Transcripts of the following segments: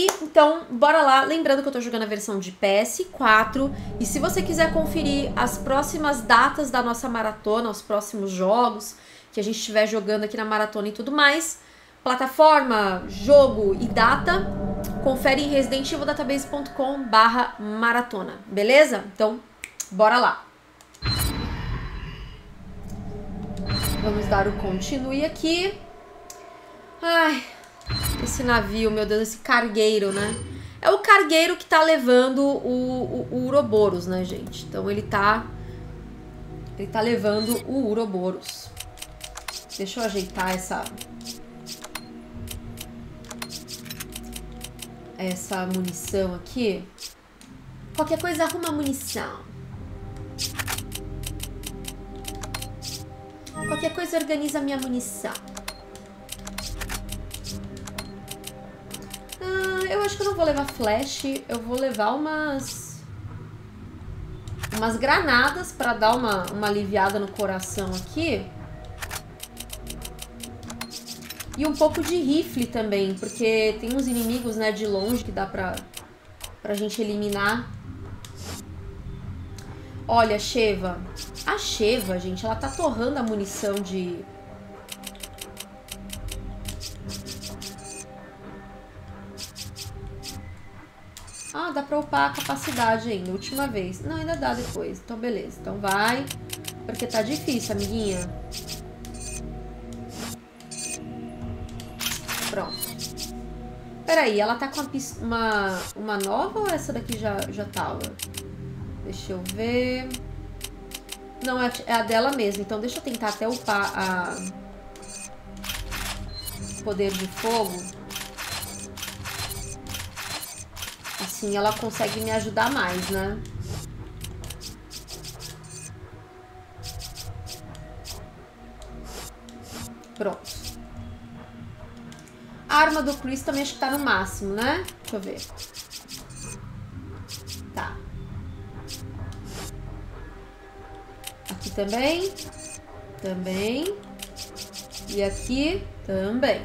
E então, bora lá. Lembrando que eu tô jogando a versão de PS4. E se você quiser conferir as próximas datas da nossa maratona, os próximos jogos que a gente estiver jogando aqui na maratona e tudo mais, plataforma, jogo e data, confere em residentevildatabase.com/maratona, beleza? Então, bora lá. Vamos dar o continue aqui. Ai, esse navio, meu Deus, esse cargueiro, né? É o cargueiro que tá levando o Uroboros, né, gente? Então ele tá levando o Uroboros. Deixa eu ajeitar essa munição aqui. Qualquer coisa arruma munição. Qualquer coisa organiza minha munição. Eu acho que eu não vou levar flash. Eu vou levar umas granadas pra dar uma aliviada no coração aqui. E um pouco de rifle também, porque tem uns inimigos, né, de longe que dá pra gente eliminar. Olha, a Sheva, gente, ela tá torrando a munição Ah, dá pra upar a capacidade ainda, última vez. Não, ainda dá depois, então beleza. Então vai, porque tá difícil, amiguinha. Pronto. Peraí, ela tá com uma nova ou essa daqui já tava? Deixa eu ver. Não, é a dela mesmo. Então deixa eu tentar até upar o poder de fogo. Assim ela consegue me ajudar mais, né? Pronto. A arma do Chris também acho que tá no máximo, né? Deixa eu ver. Tá. Aqui também. Também. E aqui também.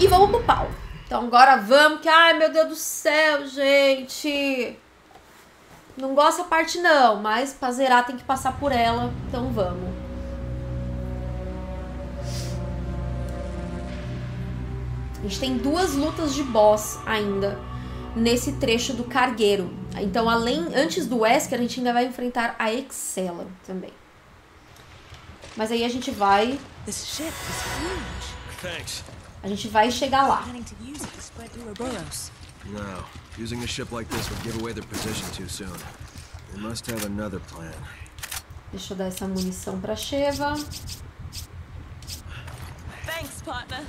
E vamos pro pau. Então agora vamos que... Ai, meu Deus do céu, gente! Não gosto a parte não, mas pra zerar tem que passar por ela, então vamos. A gente tem duas lutas de boss ainda nesse trecho do cargueiro. Então, antes do Wesker, a gente ainda vai enfrentar a Excella também. Mas aí a gente vai... A gente vai chegar lá. No, using a ship like this would give away their position too soon. We must have another plan. Deixa eu dar essa munição pra Sheva. Thanks, partner.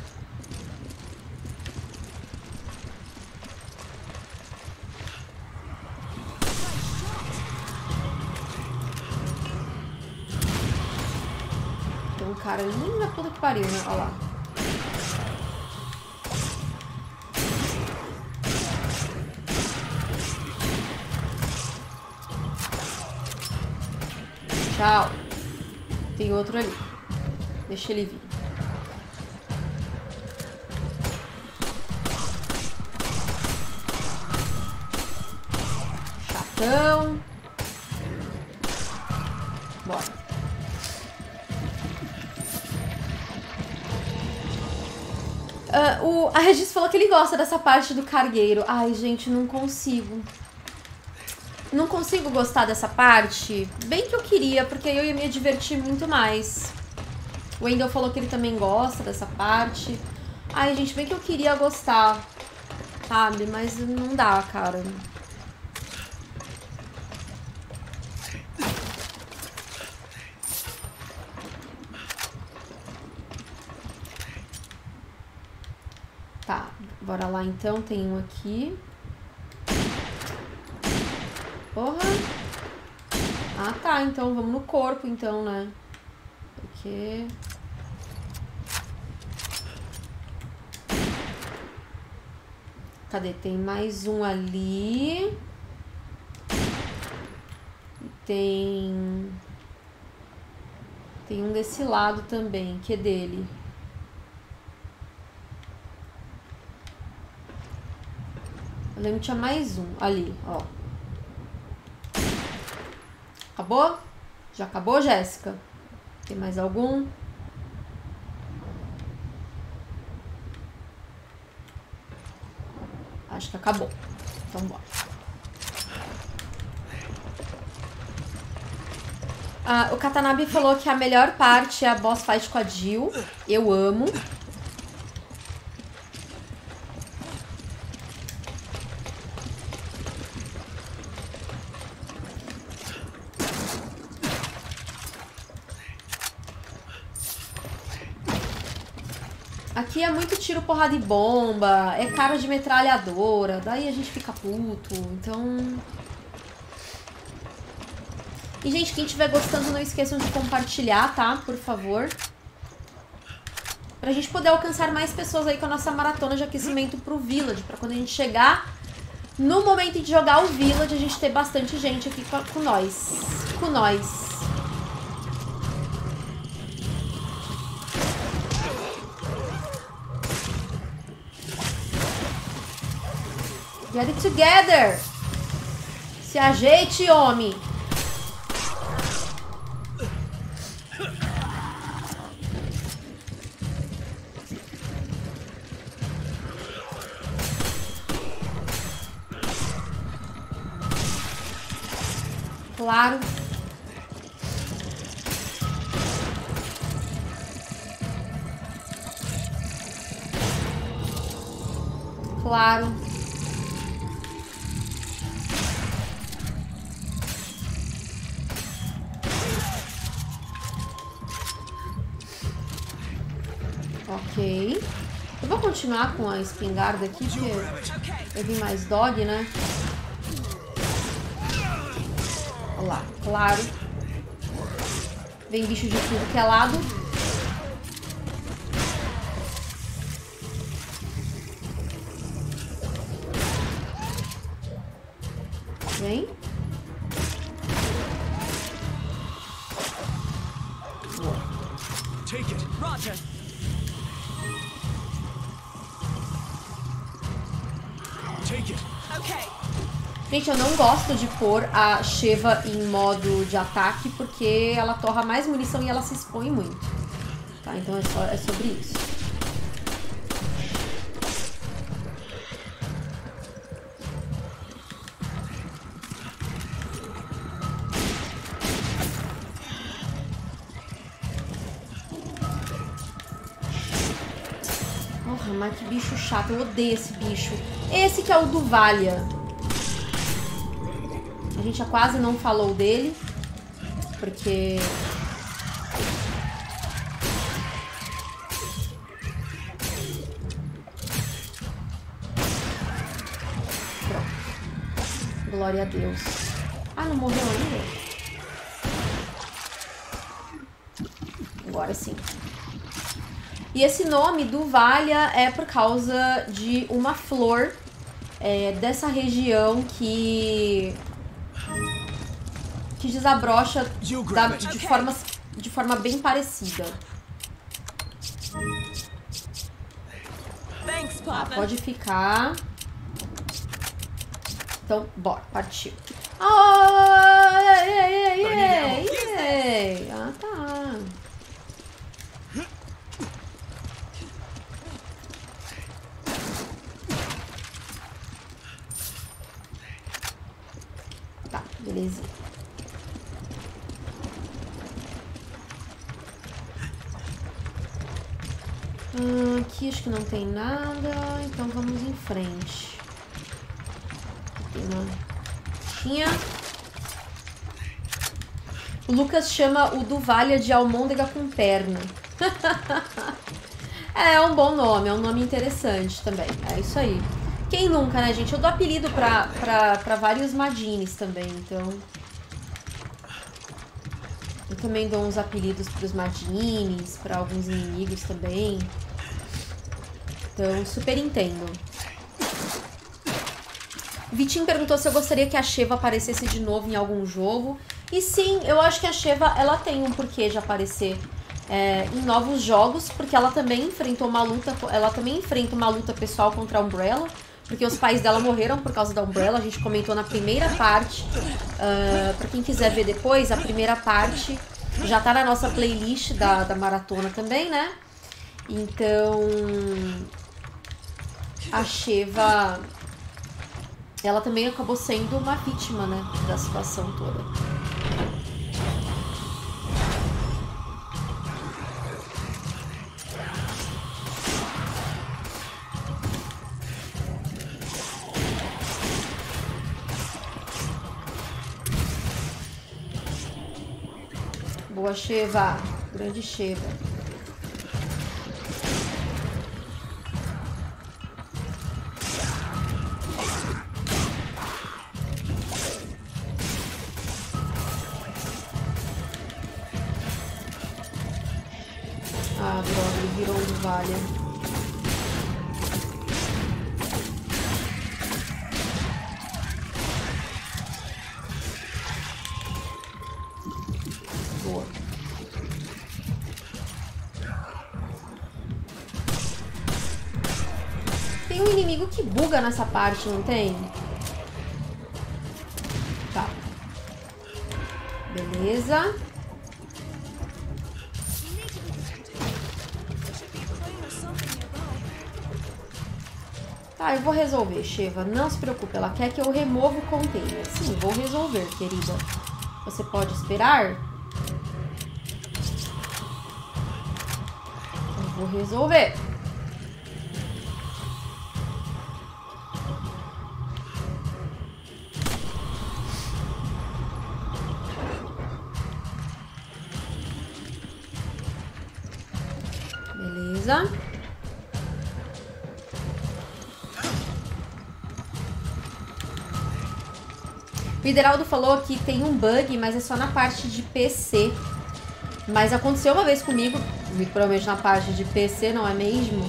Tem um cara lindo da puta que pariu, né? Olha lá. Tchau. Tem outro ali. Deixa ele vir. Chatão. Bora. A Regis falou que ele gosta dessa parte do cargueiro. Ai, gente, não consigo. Não consigo gostar dessa parte. Bem que eu queria, porque eu ia me divertir muito mais. O Wendel falou que ele também gosta dessa parte. Ai, gente, bem que eu queria gostar, sabe? Mas não dá, cara. Tá, bora lá então. Tem um aqui. Porra. Ah, tá. Então, vamos no corpo, então, né? Porque... Cadê? Tem mais um ali. Tem... Tem um desse lado também, que é dele. Eu lembro que tinha mais um ali, ó. Acabou? Já acabou, Jéssica? Tem mais algum? Acho que acabou. Então, bora. Ah, o Katanabe falou que a melhor parte é a boss fight com a Jill. Eu amo. Aqui é muito tiro, porrada e bomba, é cara de metralhadora, daí a gente fica puto, então... E, gente, quem estiver gostando, não esqueçam de compartilhar, tá? Por favor. Pra gente poder alcançar mais pessoas aí com a nossa maratona de aquecimento pro Village, pra quando a gente chegar no momento de jogar o Village, a gente ter bastante gente aqui com nós. Com nós. Get it together! Se ajeite, homem! Claro! Claro! Ok. Eu vou continuar com a espingarda aqui, porque eu vi mais dog, né? Olha lá, claro. Vem bicho de tudo que é lado. Vem. Take it, Roger. Gente, eu não gosto de pôr a Sheva em modo de ataque porque ela torra mais munição e ela se expõe muito. Tá, então é sobre isso. Porra, mas que bicho chato. Eu odeio esse bicho. Esse que é o do Valha. A gente já quase não falou dele, porque... Pronto. Glória a Deus. Ah, não morreu ainda? Agora sim. E esse nome do Valha é por causa de uma flor dessa região que desabrocha de forma bem parecida. Ah, pode ficar. Então, bora, partiu. Ah, tá. Tá, beleza. Aqui acho que não tem nada, então vamos em frente. Tem uma caixinha. O Lucas chama o Duvalha de almôndega com perna. É um bom nome, é um nome interessante também. É isso aí. Quem nunca, né, gente? Eu dou apelido pra vários Majines também, então... Eu também dou uns apelidos pros Majines, pra alguns inimigos também. Então, super entendo. Vitinho perguntou se eu gostaria que a Sheva aparecesse de novo em algum jogo. E sim, eu acho que a Sheva, ela tem um porquê de aparecer em novos jogos, porque ela também enfrentou uma luta, ela também enfrenta uma luta pessoal contra a Umbrella, porque os pais dela morreram por causa da Umbrella. A gente comentou na primeira parte, pra quem quiser ver depois, a primeira parte já tá na nossa playlist da maratona também, né? Então, a Sheva, ela também acabou sendo uma vítima, né, da situação toda. Boa, Sheva. Grande Sheva. Nessa parte, não tem? Tá. Beleza. Tá, eu vou resolver, Sheva. Não se preocupe, ela quer que eu remova o container. Sim, vou resolver, querida. Você pode esperar? Eu vou resolver. O Hideraldo falou que tem um bug, mas é só na parte de PC. Mas aconteceu uma vez comigo, provavelmente na parte de PC, não é mesmo?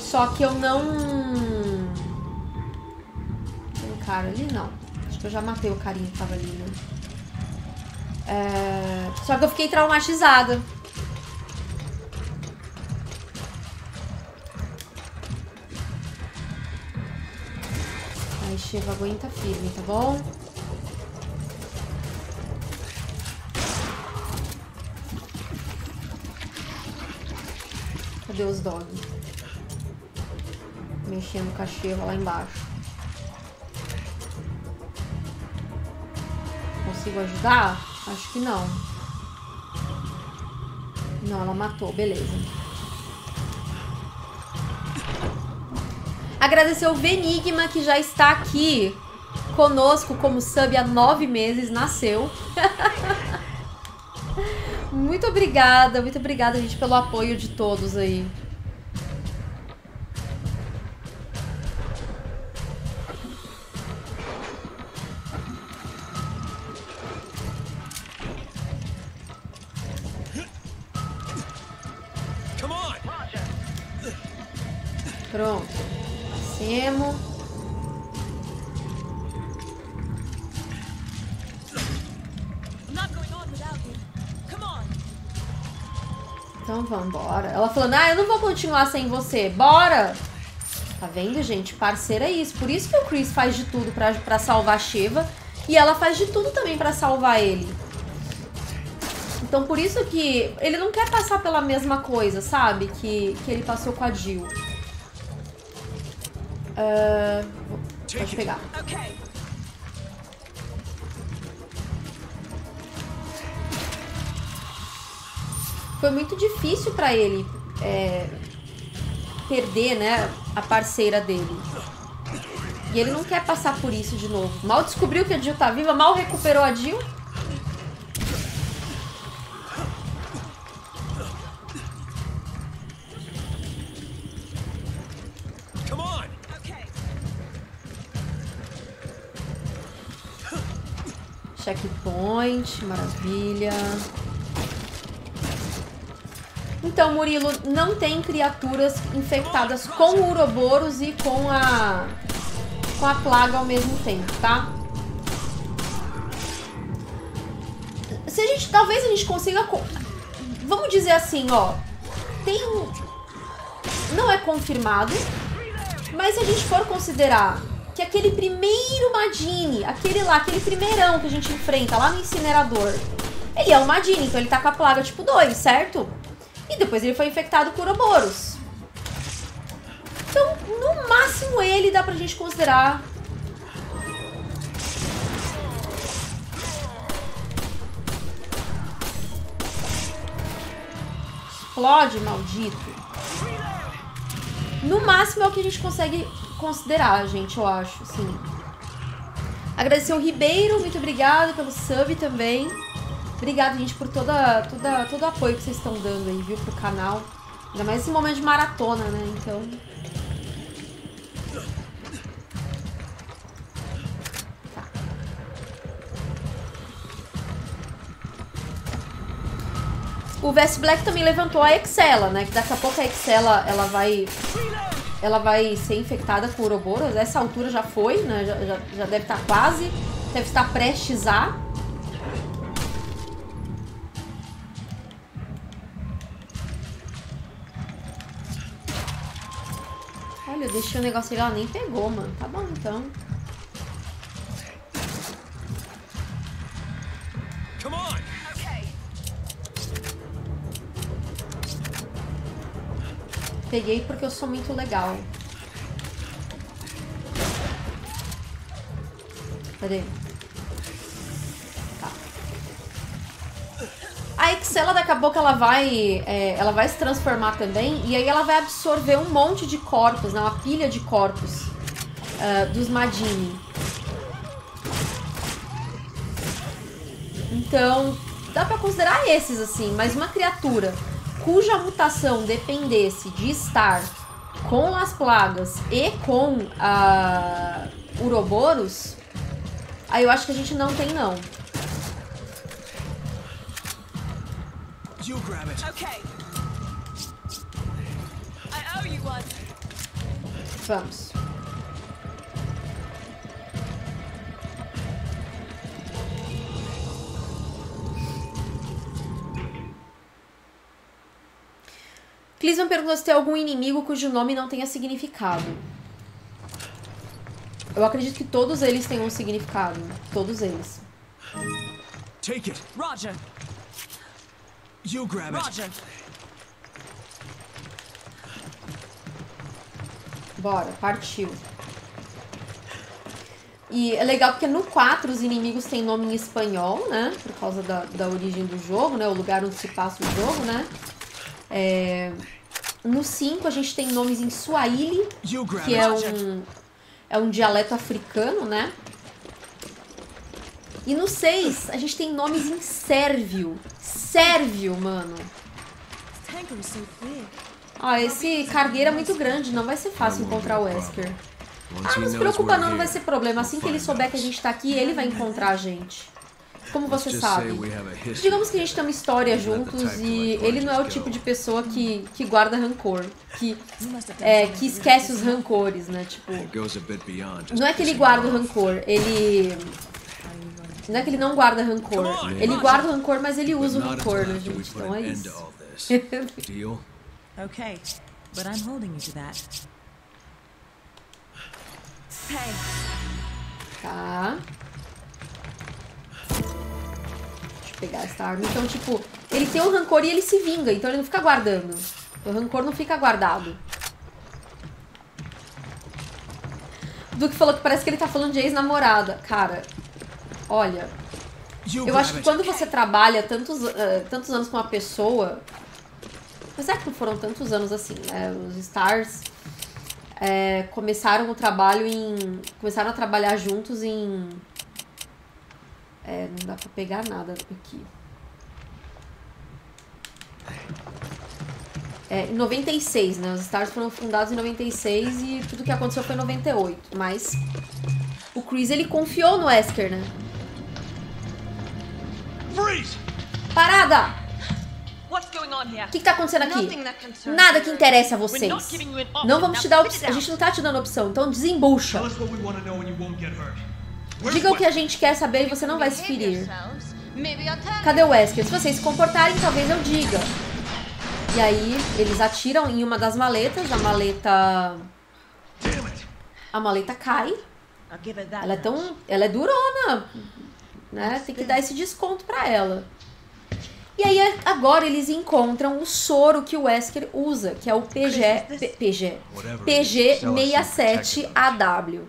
Só que eu não... Tem um cara ali? Não. Acho que eu já matei o carinha que tava ali, né? Só que eu fiquei traumatizada. Sheva, aguenta firme, tá bom? Cadê os dogs? Mexendo com a Sheva lá embaixo. Consigo ajudar? Acho que não. Não, ela matou, beleza. Agradecer o Venigma, que já está aqui conosco como sub há 9 meses, nasceu. Muito obrigada, gente, pelo apoio de todos aí. Pronto. Então vamos embora. Ela falando, ah, eu não vou continuar sem você. Bora! Tá vendo, gente? Parceira é isso. Por isso que o Chris faz de tudo pra salvar a Sheva. E ela faz de tudo também pra salvar ele. Então por isso que ele não quer passar pela mesma coisa, sabe? Que ele passou com a Jill. Pode pegar. Foi muito difícil pra ele perder, né, a parceira dele. E ele não quer passar por isso de novo. Mal descobriu que a Jill tá viva, mal recuperou a Jill. Checkpoint, maravilha. Então, Murilo, não tem criaturas infectadas com o Uroboros e com a plaga ao mesmo tempo, tá? Se a gente, talvez a gente consiga... Vamos dizer assim, ó. Tem... Não é confirmado, mas se a gente for considerar que aquele primeiro Majini, aquele lá, aquele primeirão que a gente enfrenta lá no incinerador, ele é um Majini, então ele tá com a plaga tipo 2, certo? E depois ele foi infectado por Uroboros. Então, no máximo ele dá pra gente considerar... Explode, maldito. No máximo é o que a gente consegue considerar, gente, eu acho, sim. Agradecer o Ribeiro, muito obrigado pelo sub também. Obrigado, gente, por todo o apoio que vocês estão dando aí, viu, pro canal. Ainda mais esse momento de maratona, né, então... Tá. O Vest Black também levantou a Excella, né, que daqui a pouco a Excella, ela vai ser infectada com Uroboros. Essa altura já foi, né? Já deve estar quase. Deve estar prestes a. Olha, eu deixei o negócio ali, ela nem pegou, mano. Tá bom, então. Peguei porque eu sou muito legal. Cadê? Tá. A Excella daqui a pouco ela vai se transformar também. E aí ela vai absorver um monte de corpos, né? Uma pilha de corpos dos Majini. Então, dá pra considerar esses assim, mas uma criatura cuja mutação dependesse de estar com as plagas e com a Uroboros, aí eu acho que a gente não tem, não. Vamos. Clisman perguntou se tem algum inimigo cujo nome não tenha significado. Eu acredito que todos eles tenham um significado. Todos eles. Take it. Roger. You grab it. Roger. Bora, partiu. E é legal porque no 4 os inimigos têm nome em espanhol, né? Por causa da origem do jogo, né? O lugar onde se passa o jogo, né? No 5 a gente tem nomes em Swahili, que é um dialeto africano, né? E no 6 a gente tem nomes em sérvio. Sérvio, mano. Ah, esse cargueiro é muito grande, não vai ser fácil encontrar o Wesker. Ah, não se preocupa não, não vai ser problema. Assim que ele souber que a gente tá aqui, ele vai encontrar a gente. Como você sabe, digamos que a gente tem uma história juntos e ele não é o tipo de pessoa que guarda rancor, que esquece os rancores, né? Tipo, não é que ele guarda o rancor, ele... Não é que ele não guarda rancor, ele guarda o rancor, mas ele usa o rancor, né, gente? Então é isso. Ok, mas eu estou holding you to that. Tá. Pegar essa arma. Então, tipo, ele tem um rancor e ele se vinga, então ele não fica guardando. O rancor não fica guardado. Duke falou que parece que ele tá falando de ex-namorada. Cara, olha, eu acho que quando você trabalha tantos anos com uma pessoa, mas é que não foram tantos anos assim, né? Os S.T.A.R.S. Começaram o trabalho em... Começaram a trabalhar juntos em... Não dá pra pegar nada aqui. Em 96, né? Os S.T.A.R.S. foram fundados em 96 e tudo que aconteceu foi em 98. Mas o Chris, ele confiou no Wesker, né? Freeze! Parada! O que tá acontecendo aqui? Nada que interessa a vocês. Não vamos te dar opção. A gente não tá te dando opção, então desembucha. Diga o que a gente quer saber e você não vai se ferir. Cadê o Wesker? Se vocês se comportarem, talvez eu diga. E aí, eles atiram em uma das maletas. A maleta cai. Ela é tão... Ela é durona, né? Tem que dar esse desconto pra ela. E aí, agora eles encontram o soro que o Wesker usa, que é o PG67AW.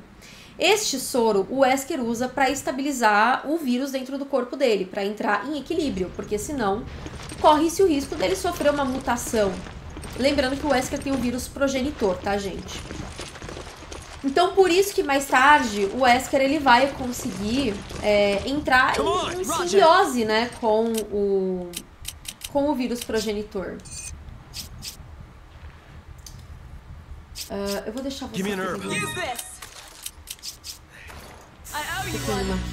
Este soro o Wesker usa para estabilizar o vírus dentro do corpo dele, para entrar em equilíbrio, porque senão corre-se o risco dele sofrer uma mutação. Lembrando que o Wesker tem o vírus progenitor, tá, gente? Então, por isso que mais tarde o Wesker ele vai conseguir entrar em simbiose, né, com o vírus progenitor. Eu vou deixar você aqui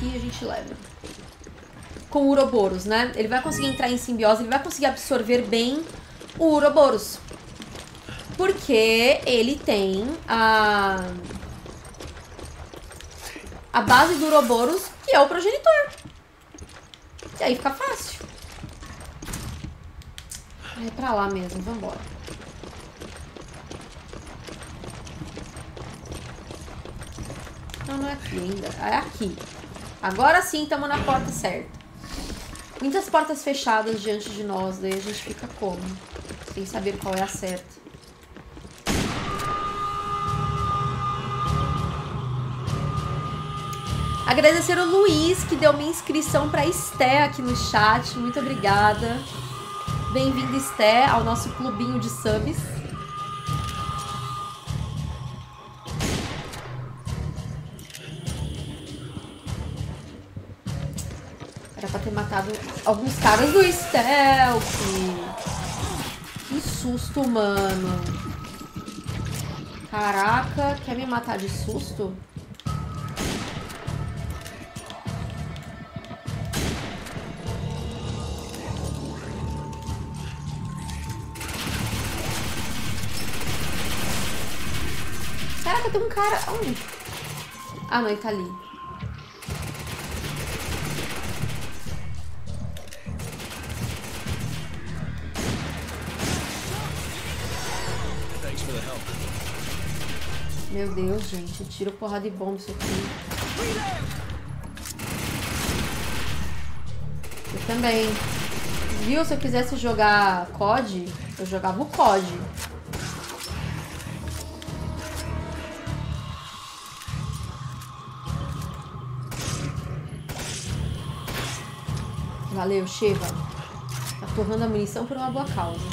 e a gente leva. Com o Uroboros, né? Ele vai conseguir entrar em simbiose, ele vai conseguir absorver bem o Uroboros. Porque ele tem a base do Uroboros, que é o progenitor. E aí fica fácil. É pra lá mesmo, vambora. Não, não é aqui ainda, é aqui. Agora sim, estamos na porta certa. Muitas portas fechadas diante de nós, daí a gente fica como? Sem saber qual é a certa. Agradecer o Luiz, que deu minha inscrição para Esté aqui no chat. Muito obrigada. Bem-vindo, Esté, ao nosso clubinho de subs. Era para ter matado alguns caras do stealth. Que susto, mano. Caraca, quer me matar de susto? Caraca, tem um cara... Onde? Ah, não, ele tá ali. Meu Deus, gente. Eu tiro porrada de bomba isso aqui. Eu também. Viu? Se eu quisesse jogar COD, eu jogava o COD. Valeu, Sheva. Tá torrando a munição por uma boa causa.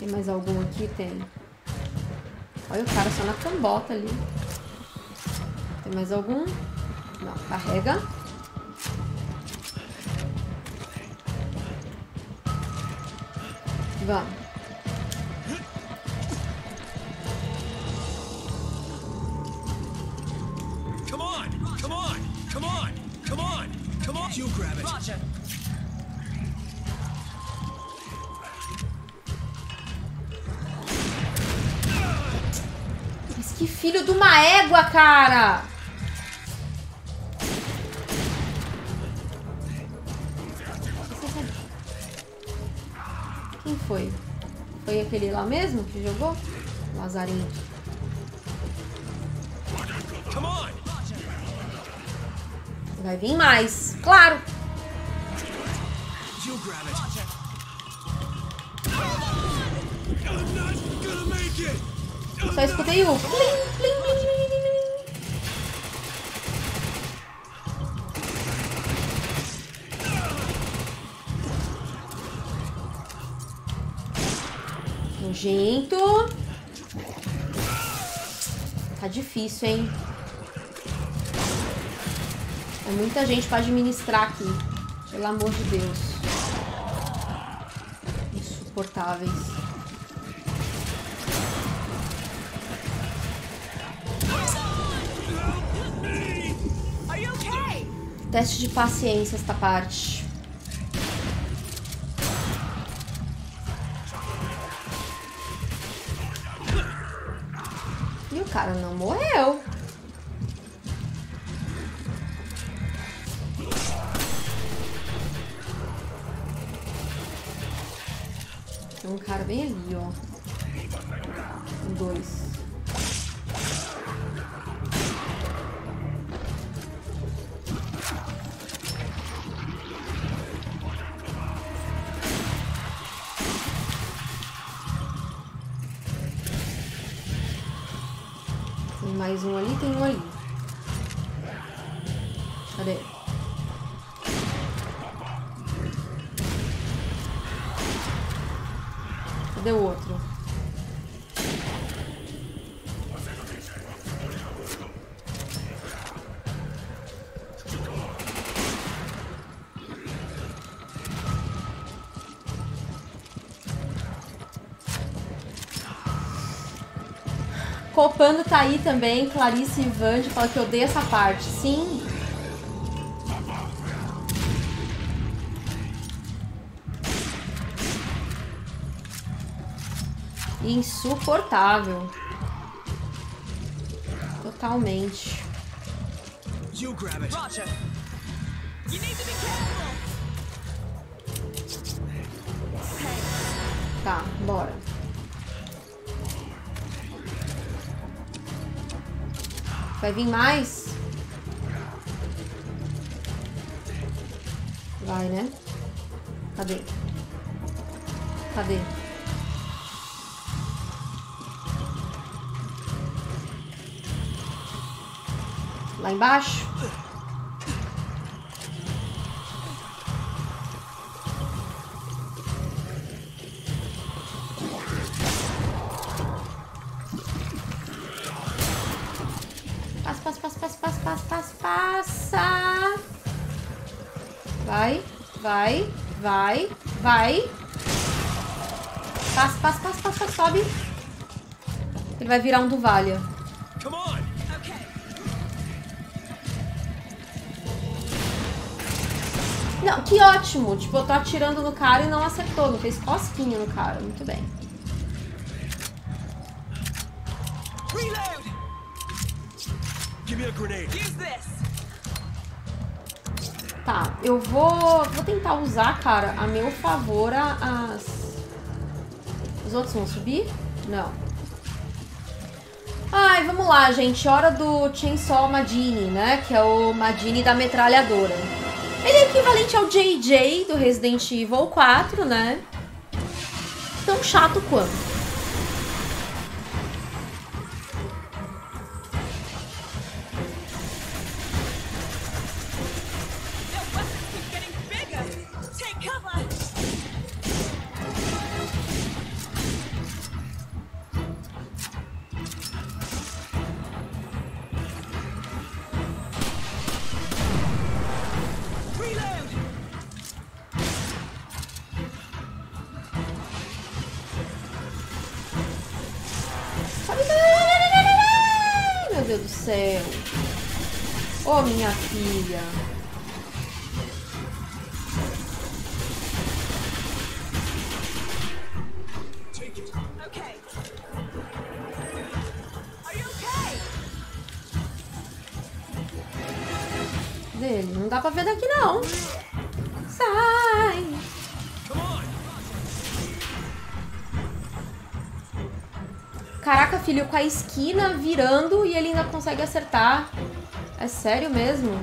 Tem mais algum aqui? Tem. Olha o cara só na cambota ali. Tem mais algum? Não, carrega. Vamos. Mas que filho de uma égua, cara! Quem foi? Foi aquele lá mesmo que jogou? Lazarinho. Vai vir mais, claro. Só escutei o plim, plim, plim, plim. Nojento. Tá difícil, hein? É muita gente pra administrar aqui. Pelo amor de Deus. Insuportáveis. Teste de paciência esta parte. cara não morreu. Tem um cara bem ali, ó. Um, dois. Mais um ali, tem um ali. Cadê? Cadê o outro? Copando tá aí também, Clarice e Vande fala que odeia essa parte. Sim. Insuportável. Totalmente. You grab it. Roger. You need to be careful. Tá, bora. Vai vir mais? Vai, né? Cadê? Cadê? Lá embaixo? Vai, vai, vai. Passa, passa, passa, passa, sobe. Ele vai virar um Duvalha. Não, que ótimo. Tipo, eu tô atirando no cara e não acertou. Não fez cosquinha no cara. Muito bem. Tá, eu vou tentar usar, cara, a meu favor os outros vão subir? Não. Ai, vamos lá, gente. Hora do Chainsaw Majini, né? Que é o Majini da metralhadora. Ele é equivalente ao JJ do Resident Evil 4, né? Tão chato quanto. Minha filha. Dele, não dá pra ver daqui não. Sai. Caraca, filho, com a esquina virando e ele ainda consegue acertar. É sério mesmo?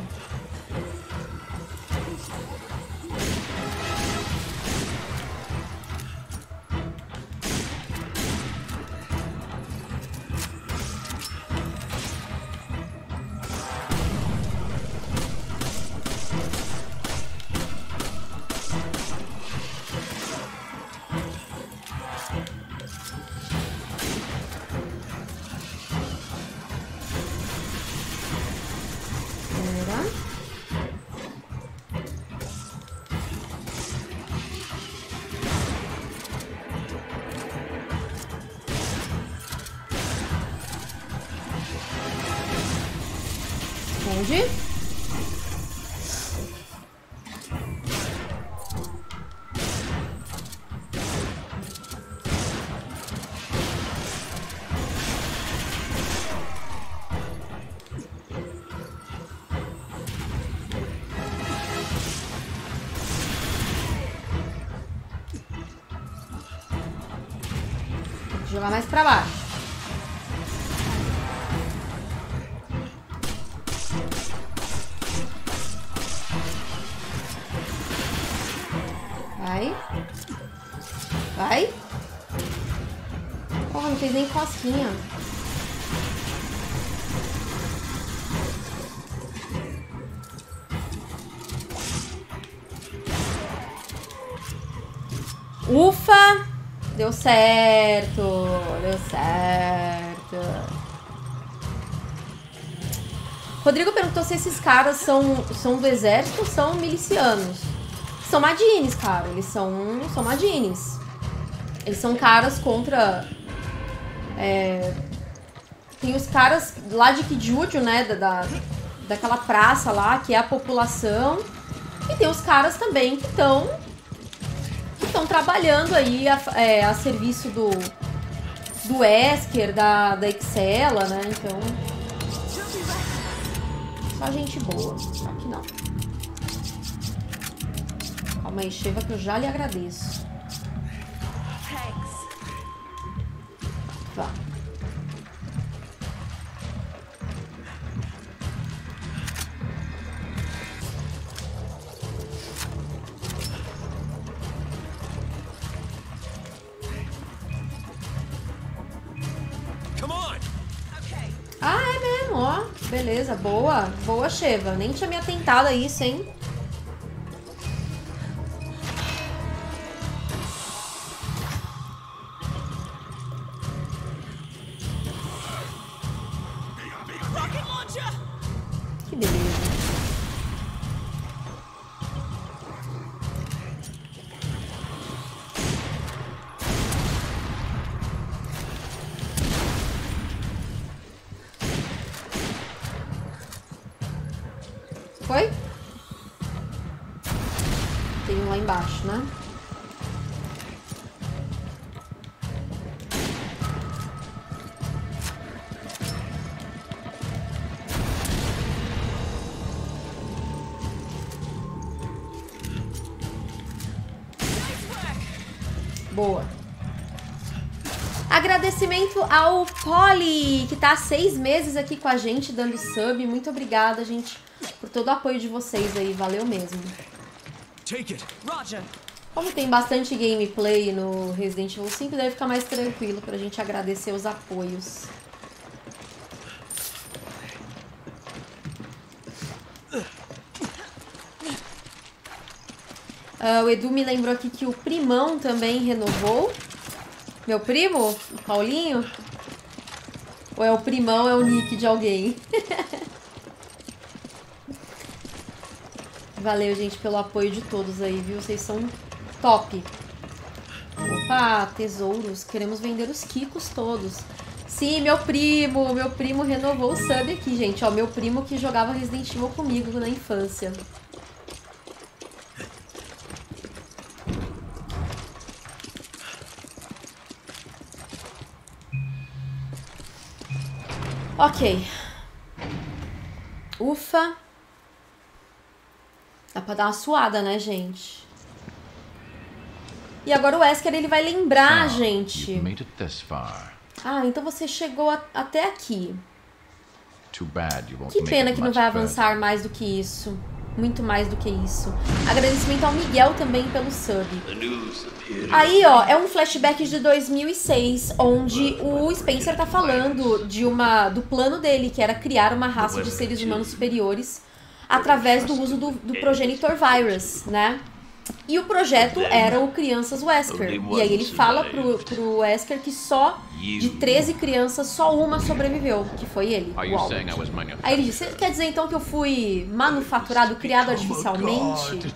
jogar mais pra baixo. Vai. Vai. Porra, não fez nem cosquinha. Ufa! Deu certo! Deu certo! Rodrigo perguntou se esses caras são do exército ou são milicianos. São Majines, cara. Eles são Majines. Eles são caras contra... Tem os caras lá de Kijuju, né? Daquela praça lá, que é a população. E tem os caras também que estão trabalhando aí a serviço do Wesker, da Excella, né? Então... Só gente boa. Aqui não. Calma aí, Sheva, que eu já lhe agradeço. Tá. Ah, é mesmo, ó. Beleza, boa. Boa, Sheva. Nem tinha me atentado a isso, hein? Que beleza. Foi? Tem um lá embaixo, né? Boa. Agradecimento ao Poli, que tá há 6 meses aqui com a gente, dando sub. Muito obrigada, gente, por todo o apoio de vocês aí. Valeu mesmo. Como tem bastante gameplay no Resident Evil 5, deve ficar mais tranquilo pra gente agradecer os apoios. O Edu me lembrou aqui que o primão também renovou. Meu primo? O Paulinho? Ou é o primão, é o nick de alguém? Valeu, gente, pelo apoio de todos aí, viu? Vocês são top. Opa, tesouros. Queremos vender os Kikos todos. Sim, meu primo. Meu primo renovou o sub aqui, gente. Ó, meu primo que jogava Resident Evil comigo na infância. Ok. Ufa. Dá pra dar uma suada, né, gente? E agora o Wesker, ele vai lembrar, gente. Ah, então você chegou até aqui. Que pena que não vai avançar mais do que isso. Muito mais do que isso. Agradecimento ao Miguel também pelo sub. Aí, ó, é um flashback de 2006, onde o Spencer tá falando do plano dele, que era criar uma raça de seres humanos superiores através do uso do progenitor virus, né? E o projeto era o Crianças Wesker. E aí ele fala pro Wesker que só de 13 crianças, só uma sobreviveu, que foi ele. Uau. Aí ele disse, quer dizer então que eu fui manufaturado, criado artificialmente?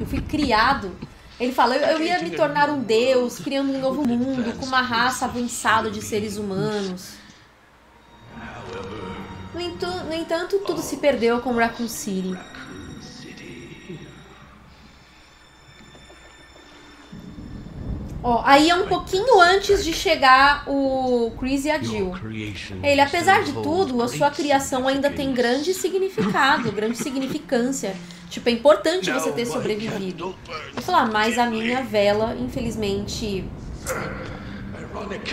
Eu fui criado? Ele fala, eu ia me tornar um deus, criando um novo mundo, com uma raça avançada de seres humanos. No entanto, tudo se perdeu com Raccoon City. Oh, aí é um pouquinho antes de chegar o Chris e a Jill. Ele, apesar de tudo, a sua criação ainda tem grande significado, grande significância. Tipo, é importante você ter sobrevivido. Vou falar, mas a minha vela, infelizmente,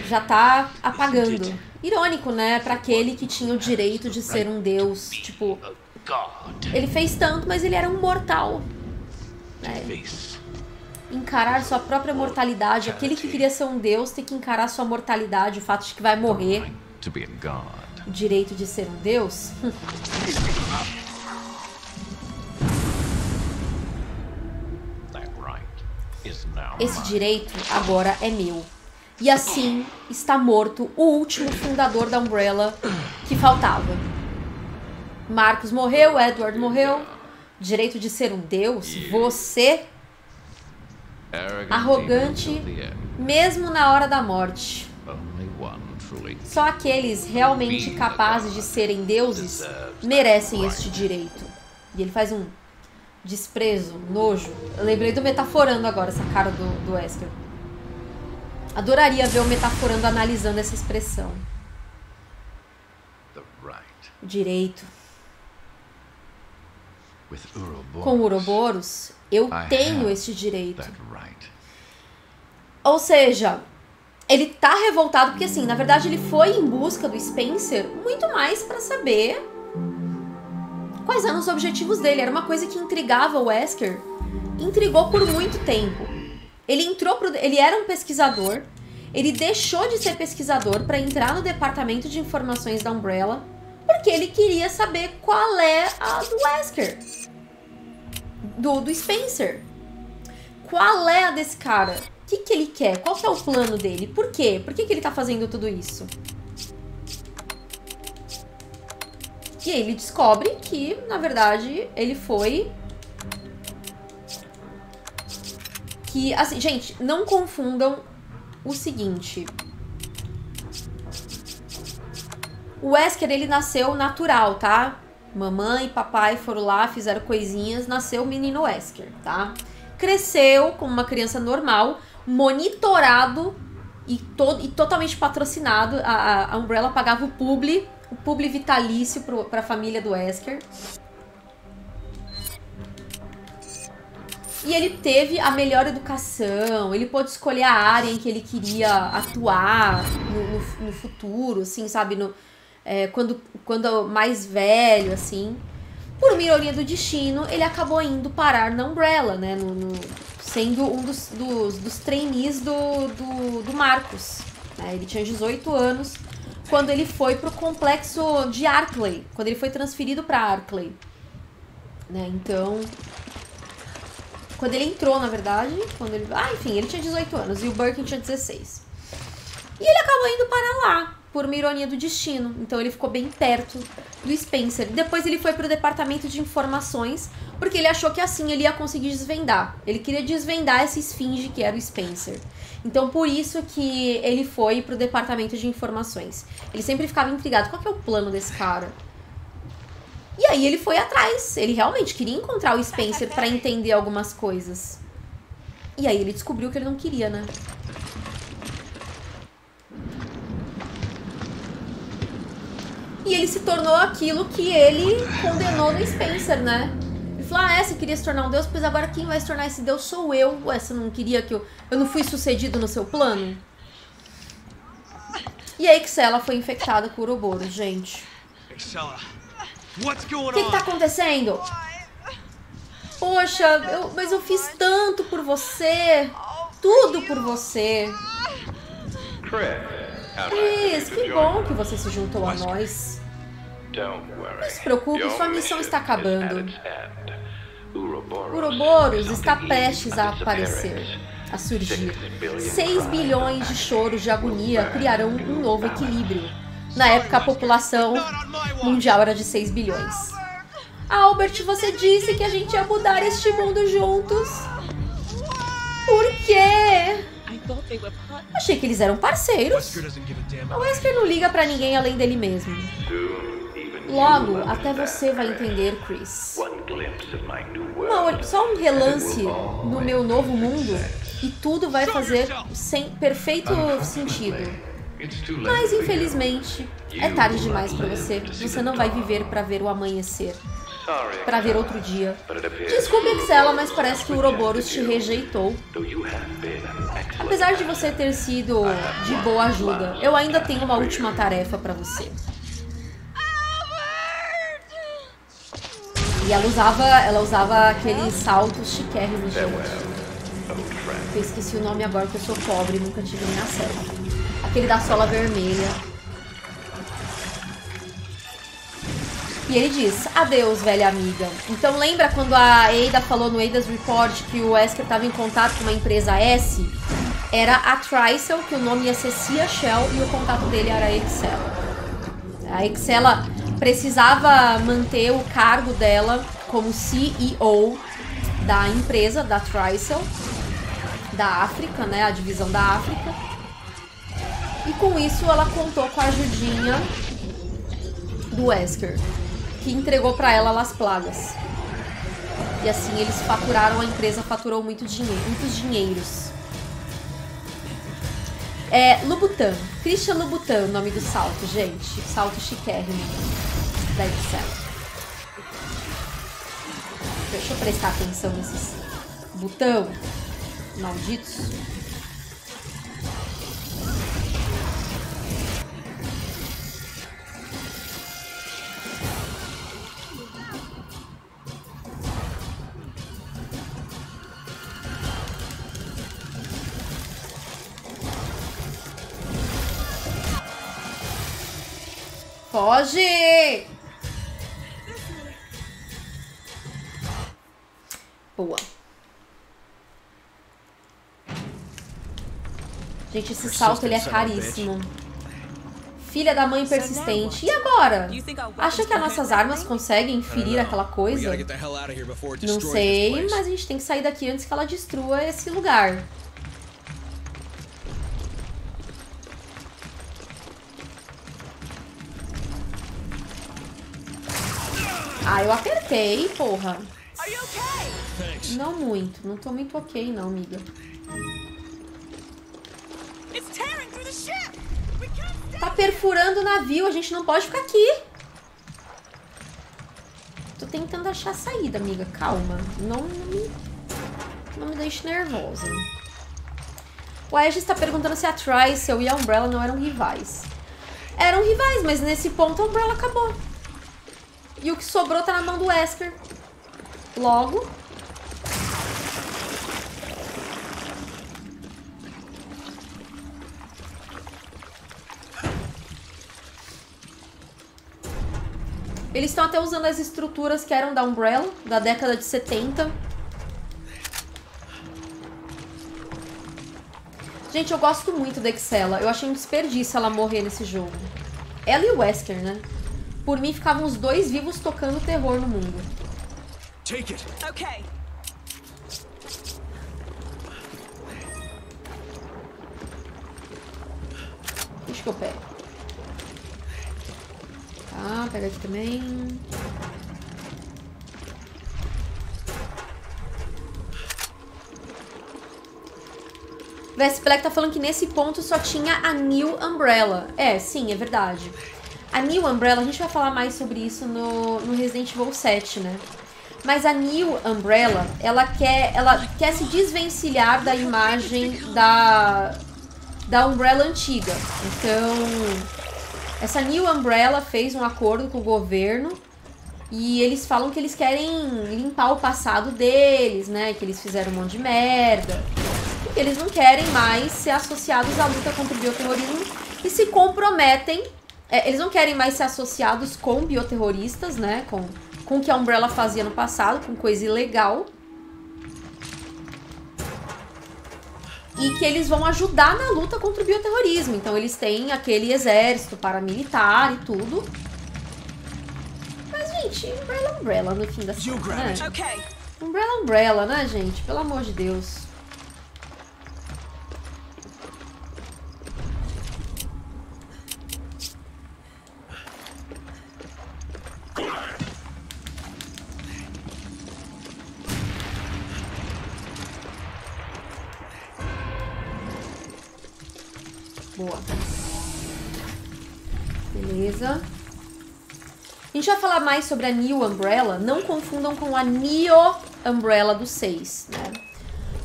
já tá apagando. Irônico, né? Pra aquele que tinha o direito de ser um deus. Tipo, ele fez tanto, mas ele era um mortal. Encarar sua própria mortalidade. Aquele que queria ser um deus tem que encarar sua mortalidade, o fato de que vai morrer. O direito de ser um deus? Esse direito agora é meu. E assim está morto o último fundador da Umbrella que faltava. Marcus morreu, Edward morreu. Direito de ser um deus? Você? Arrogante, mesmo na hora da morte. Só aqueles realmente capazes de serem deuses merecem este direito. E ele faz um desprezo, nojo. Eu lembrei do Metaforando agora, essa cara do Wesker. Adoraria ver o Metaforando analisando essa expressão. O direito. Com Uroboros, eu tenho este direito. Ou seja, ele tá revoltado porque, assim, na verdade ele foi em busca do Spencer muito mais pra saber quais eram os objetivos dele. Era uma coisa que intrigava o Wesker, intrigou por muito tempo. Ele entrou pro... ele era um pesquisador, ele deixou de ser pesquisador pra entrar no departamento de informações da Umbrella porque ele queria saber qual é a do Wesker, do Spencer. Qual é a desse cara? O que que ele quer? Qual que é o plano dele? Por quê? Por que que ele tá fazendo tudo isso? E aí ele descobre que, na verdade, ele foi... Que, assim, gente, não confundam o seguinte. O Wesker, ele nasceu natural, tá? Mamãe e papai foram lá, fizeram coisinhas, nasceu o menino Wesker, tá? Cresceu como uma criança normal, monitorado e totalmente patrocinado. A Umbrella pagava o publi vitalício para a família do Wesker. E ele teve a melhor educação, ele pôde escolher a área em que ele queria atuar no futuro, assim, sabe? Quando mais velho, assim. Por uma ironia do destino, ele acabou indo parar na Umbrella, né? Sendo um dos trainees do Marcus, né? Ele tinha 18 anos quando ele foi pro complexo de Arklay, quando ele foi transferido pra Arklay, né? Então, quando ele entrou, na verdade, ele tinha 18 anos e o Birkin tinha 16. E ele acabou indo parar lá, por uma ironia do destino. Então ele ficou bem perto do Spencer. Depois ele foi para o departamento de informações, porque ele achou que assim ele ia conseguir desvendar. Ele queria desvendar essa esfinge que era o Spencer. Então por isso que ele foi para o departamento de informações. Ele sempre ficava intrigado. Qual que é o plano desse cara? E aí ele foi atrás. Ele realmente queria encontrar o Spencer para entender algumas coisas. E aí ele descobriu que ele não queria, né? E ele se tornou aquilo que ele condenou no Spencer, né? Ele falou, você queria se tornar um deus, pois agora quem vai se tornar esse deus sou eu. Ué, você não queria que eu não fui sucedido no seu plano? E a Excella foi infectada com o Uroboros, gente. Excella, o que tá acontecendo? Poxa, mas eu fiz tanto por você. Tudo por você. Chris, que bom que você se juntou a nós. Não se preocupe, sua missão está acabando. Uroboros está prestes a aparecer, a surgir. 6 bilhões de choros de agonia criarão um novo equilíbrio. Na época, a população mundial era de 6 bilhões. Albert, você disse que a gente ia mudar este mundo juntos. Por quê? Achei que eles eram parceiros. O Wesker não liga pra ninguém além dele mesmo. Logo, até você vai entender, Chris. Só um relance no meu novo mundo e tudo vai fazer sem perfeito sentido. Mas, infelizmente, é tarde demais pra você. Você não vai viver pra ver o amanhecer. para vir outro dia. Desculpe, Excella, mas parece que o Uroboros te rejeitou. Apesar de você ter sido de boa ajuda, eu ainda tenho uma última tarefa para você. E ela usava aqueles saltos chiquérrimos, gente. Eu esqueci o nome agora porque eu sou pobre e nunca tive nem acesso. Aquele da sola vermelha. E ele diz, adeus, velha amiga. Então lembra quando a Ada falou no Ada's Report que o Wesker estava em contato com uma empresa S? Era a Tricell, que o nome ia ser Cia Shell, e o contato dele era a Excella. A Excella precisava manter o cargo dela como CEO da empresa, da Tricell, da África, né, a divisão da África. E com isso ela contou com a ajudinha do Wesker, que entregou pra ela as plagas. E assim eles faturaram, a empresa faturou muito dinheiro, muitos dinheiros. É Louboutin, Christian Louboutin, o nome do salto, gente. Salto chiquérrimo da Excella. Deixa eu prestar atenção nesses botão malditos. Foge! Boa. Gente, esse salto ele é caríssimo. Filha da mãe persistente. E agora? Acha que as nossas armas conseguem ferir aquela coisa? Não sei, mas a gente tem que sair daqui antes que ela destrua esse lugar. Ah, eu apertei, porra. Não muito, não tô muito ok não, amiga. Tá perfurando o navio, a gente não pode ficar aqui. Tô tentando achar a saída, amiga, calma. Não me deixe nervosa. O Aegis tá perguntando se a Tricell e a Umbrella não eram rivais. Eram rivais, mas nesse ponto a Umbrella acabou. E o que sobrou tá na mão do Wesker. Logo. Eles estão até usando as estruturas que eram da Umbrella, da década de 70. Gente, eu gosto muito da Excella. Eu achei um desperdício ela morrer nesse jogo. Ela e o Wesker, né? Por mim, ficavam os dois vivos tocando terror no mundo. Take it. Okay. Deixa que eu pego. Tá, pega aqui também. Vest Black tá falando que nesse ponto só tinha a New Umbrella. É, sim, é verdade. A New Umbrella, a gente vai falar mais sobre isso no Resident Evil 7, né? Mas a New Umbrella, ela quer se desvencilhar da imagem da Umbrella antiga. Então, essa New Umbrella fez um acordo com o governo e eles falam que eles querem limpar o passado deles, né? Que eles fizeram um monte de merda. Porque eles não querem mais ser associados à luta contra o bioterrorismo e se comprometem. Eles não querem mais ser associados com bioterroristas, né? Com o que a Umbrella fazia no passado, com coisa ilegal. E que eles vão ajudar na luta contra o bioterrorismo. Então eles têm aquele exército paramilitar e tudo. Mas, gente, Umbrella no fim da semana, né? Umbrella, né, gente? Pelo amor de Deus. Boa. Beleza. A gente vai falar mais sobre a New Umbrella. Não confundam com a Neo Umbrella do 6, né?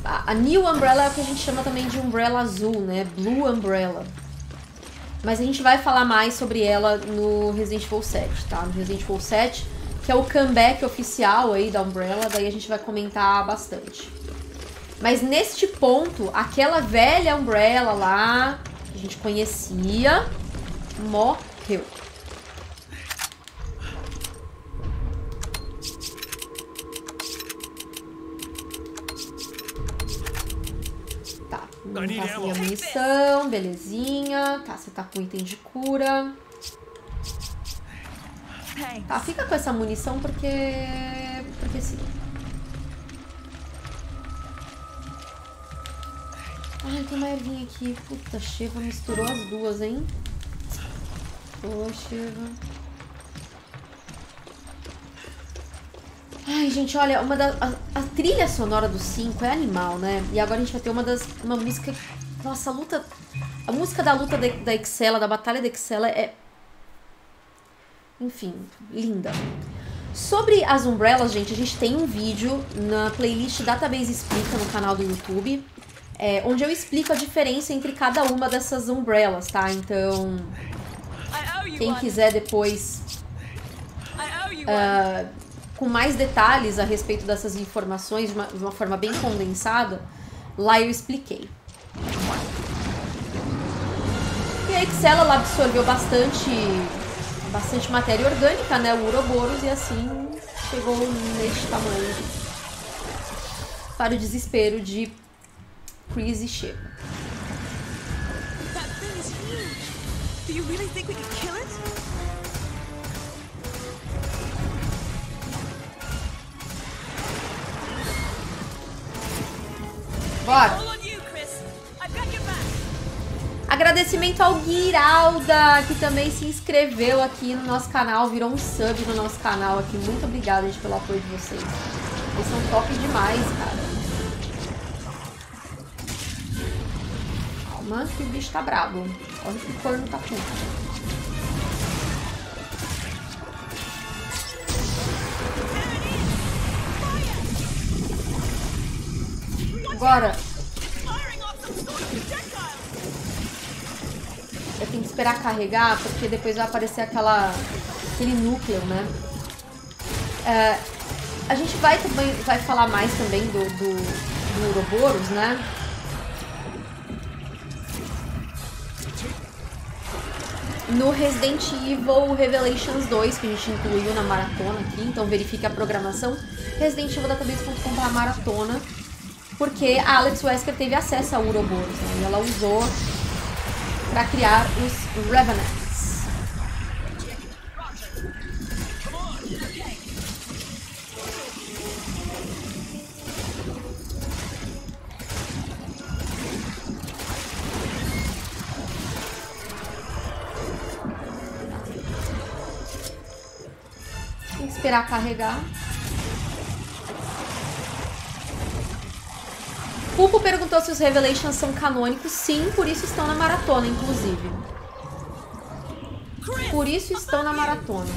A New Umbrella é o que a gente chama também de Umbrella Azul, né? Blue Umbrella. Mas a gente vai falar mais sobre ela no Resident Evil 7, tá? No Resident Evil 7, que é o comeback oficial aí da Umbrella, daí a gente vai comentar bastante. Mas neste ponto, aquela velha Umbrella lá, que a gente conhecia, morreu. Tá sem a munição, belezinha. Tá, você tá com item de cura. Tá, fica com essa munição porque sim. Ai, tem uma ervinha aqui. Puta, a Sheva misturou as duas, hein? Boa, Sheva. Ai, gente, olha, a trilha sonora do 5 é animal, né? E agora a gente vai ter uma música... Nossa, a música da luta da Excella, da batalha da Excella é... Enfim, linda. Sobre as Umbrellas, gente, a gente tem um vídeo na playlist Database Explica no canal do YouTube, onde eu explico a diferença entre cada uma dessas Umbrellas, tá? Então, quem quiser depois... com mais detalhes a respeito dessas informações, de uma forma bem condensada, lá eu expliquei. E a Excella lá absorveu bastante matéria orgânica, né, o Uroboros, e assim chegou neste tamanho para o desespero de Chris e Sheva. Bora. Agradecimento ao Guiralda, que também se inscreveu aqui no nosso canal, virou um sub no nosso canal aqui. Muito obrigada, gente, pelo apoio de vocês. Vocês são top demais, cara. Calma, que o bicho tá brabo. Olha que corno tá puto. Agora! Eu tenho que esperar carregar, porque depois vai aparecer aquele núcleo, né? A gente vai falar mais também do Uroboros, né? No Resident Evil Revelations 2, que a gente incluiu na maratona aqui, então verifique a programação. residentevildatabase.com para a maratona. Porque a Alex Wesker teve acesso a Uroboros, né? E ela usou para criar os Revenants. Tem que esperar carregar. Pupo perguntou se os Revelations são canônicos. Sim, por isso estão na maratona, inclusive. Por isso estão na maratona.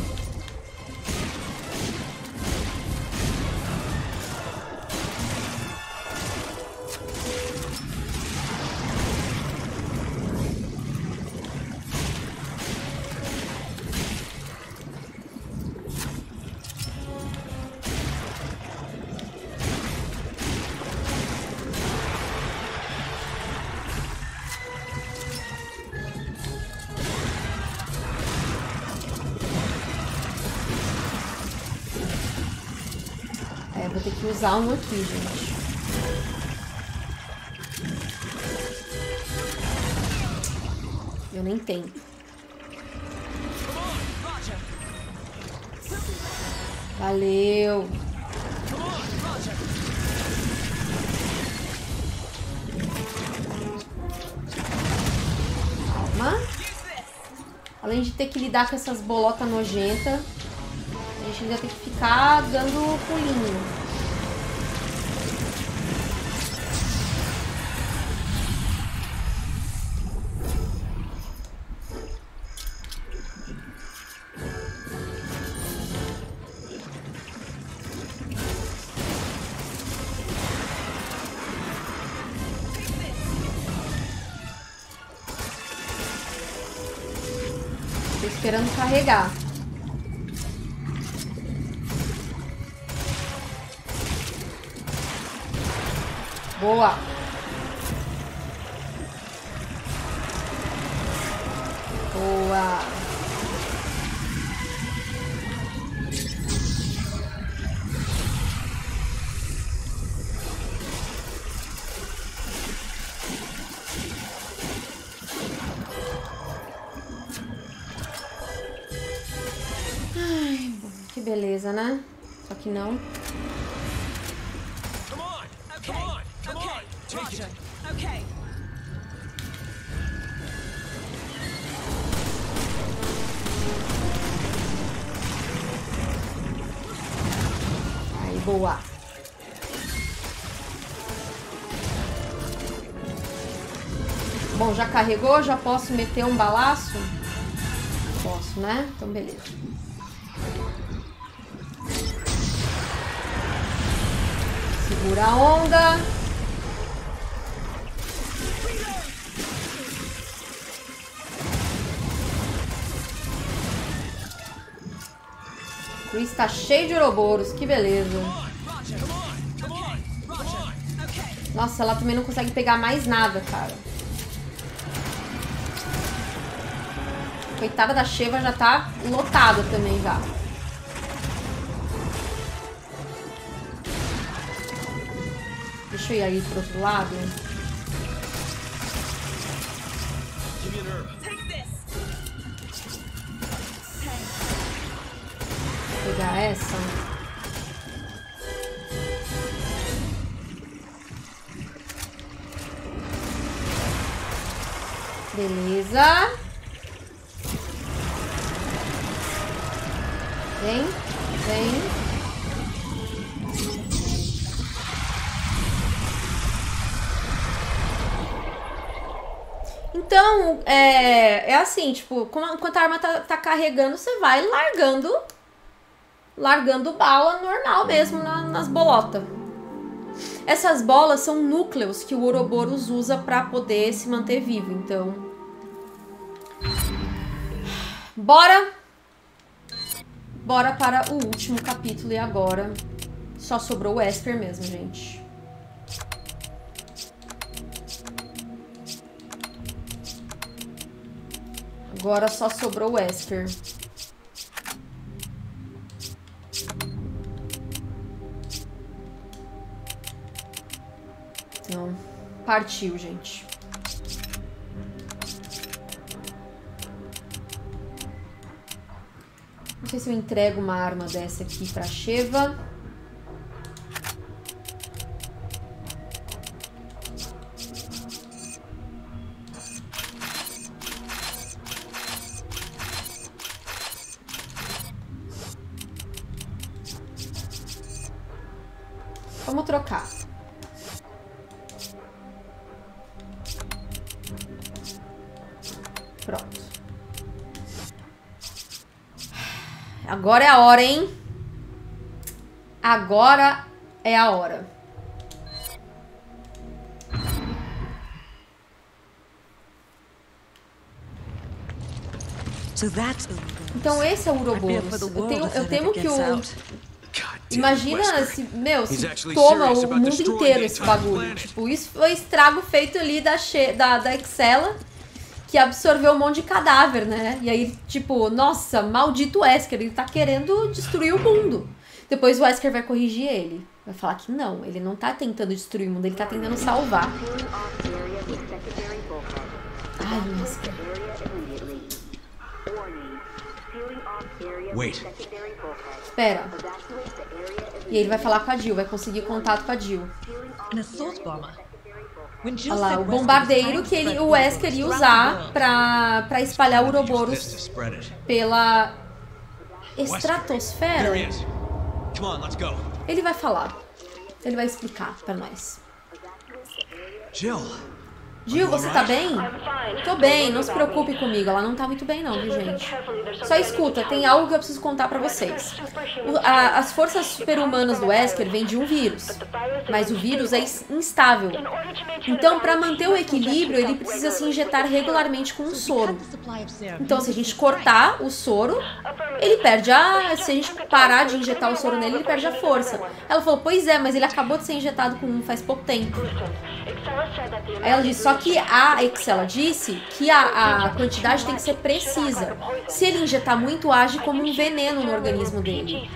Usar um aqui, gente. Eu nem tenho. Valeu. Calma. Além de ter que lidar com essas bolotas nojentas, a gente ainda tem que ficar dando pulinho. esperando carregar. Boa! Boa! Ai, que beleza, né? Só que não. Aí, boa. Bom, já carregou? Já posso meter um balaço? Posso, né? Então, beleza. Segura a onda. Chris tá cheio de Uroboros, que beleza. Nossa, ela também não consegue pegar mais nada, cara. Coitada da Sheva, já tá lotada também já. Deixa eu ir ali pro outro lado. Pegar essa. Beleza. Vem, vem. Então, é assim, tipo, enquanto a arma tá carregando, você vai largando bala normal mesmo nas bolotas. Essas bolas são núcleos que o Uroboros usa para poder se manter vivo, então. Bora! Bora para o último capítulo e agora só sobrou o Wesker mesmo, gente. Agora só sobrou o Wesker. Não. Partiu, gente. Não sei se eu entrego uma arma dessa aqui pra Sheva. Vamos trocar. Pronto. Agora é a hora, hein? Agora é a hora. Então esse é o Uroboros. Eu temo que o... Imagina se, meu, se toma o mundo inteiro esse bagulho. Tipo, isso foi o estrago feito ali da Excella, que absorveu um monte de cadáver, né? E aí, tipo, nossa, maldito Wesker, ele tá querendo destruir o mundo. Depois o Wesker vai corrigir ele. Vai falar que não, ele não tá tentando destruir o mundo, ele tá tentando salvar. Ai, Wesker. Wait. Espera. E ele vai falar com a Jill, vai conseguir contato com a Jill. Olha lá, o bombardeiro que o Wesker ia usar pra espalhar o Uroboros pela estratosfera. Ele vai falar. Ele vai explicar pra nós. Jill, Jill, você tá bem? Tô bem, não se preocupe comigo. Ela não tá muito bem não, viu, gente? Só escuta, tem algo que eu preciso contar pra vocês. As forças super-humanas do Wesker vêm de um vírus. Mas o vírus é instável. Então, pra manter o equilíbrio, ele precisa se injetar regularmente com um soro. Então, se a gente cortar o soro, ele perde a... Se a gente parar de injetar o soro nele, ele perde a força. Ela falou, pois é, mas ele acabou de ser injetado com um faz pouco tempo. Aí ela disse, só que a Excella disse que a quantidade tem que ser precisa. Se ele injetar muito, age como um veneno no organismo dele.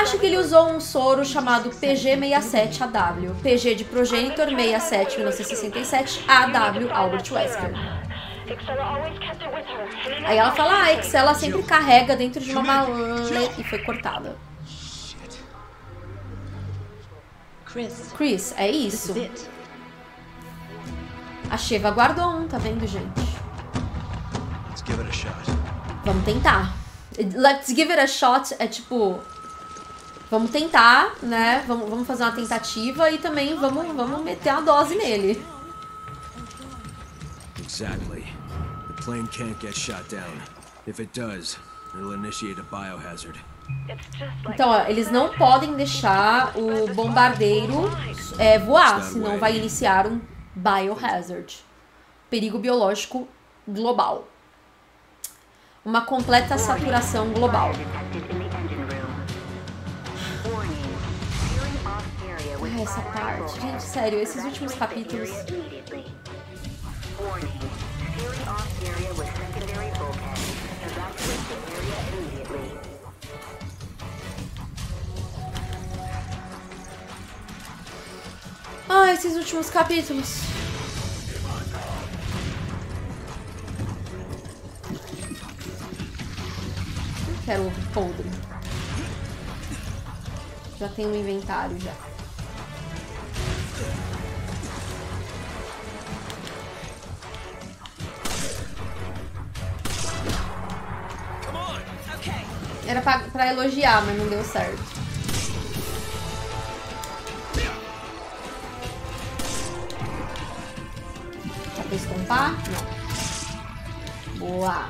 Acho que ele usou um soro chamado PG67AW. PG de progenitor, 67-1967-AW, Albert Wesker. Aí ela fala, a Excella sempre carrega dentro de uma maleta e foi cortada. Chris, é isso. A Sheva guardou um, tá vendo, gente? Let's give it a shot. Vamos tentar. Let's give it a shot é tipo... Vamos tentar, né? Vamos fazer uma tentativa e também vamos meter a dose nele. Exactly. The plane can't get shot down. If it does, it'll initiate a biohazard. Então, ó, eles não podem deixar o bombardeiro voar, senão vai iniciar um biohazard, perigo biológico global, uma completa saturação global. Ah, essa parte, gente, sério, esses últimos capítulos. Ah, esses últimos capítulos. Não quero podre. Já tem um inventário já. Era pra elogiar, mas não deu certo. Escompar? Não. Boa.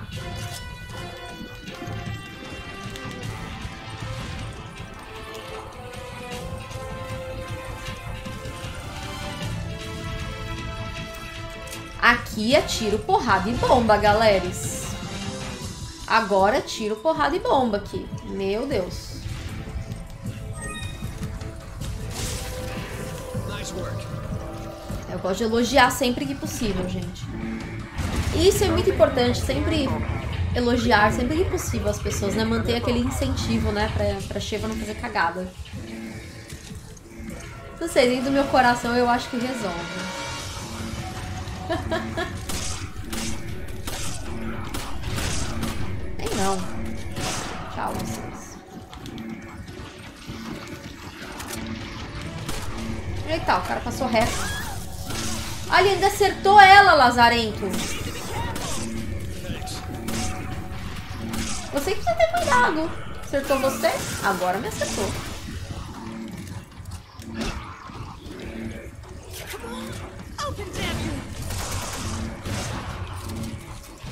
Aqui é tiro, porrada e bomba, galera. Agora é tiro, porrada e bomba aqui. Meu Deus. Nice work. Eu gosto de elogiar sempre que possível, gente. Isso é muito importante, sempre elogiar, sempre que possível as pessoas, né? Manter aquele incentivo, né? Pra Sheva não fazer cagada. Não sei, dentro do meu coração eu acho que resolve. Nem não. Tchau, vocês. Eita, o cara passou reto. Olha, ainda acertou ela, lazarento. Você que precisa ter cuidado. Acertou você? Agora me acertou.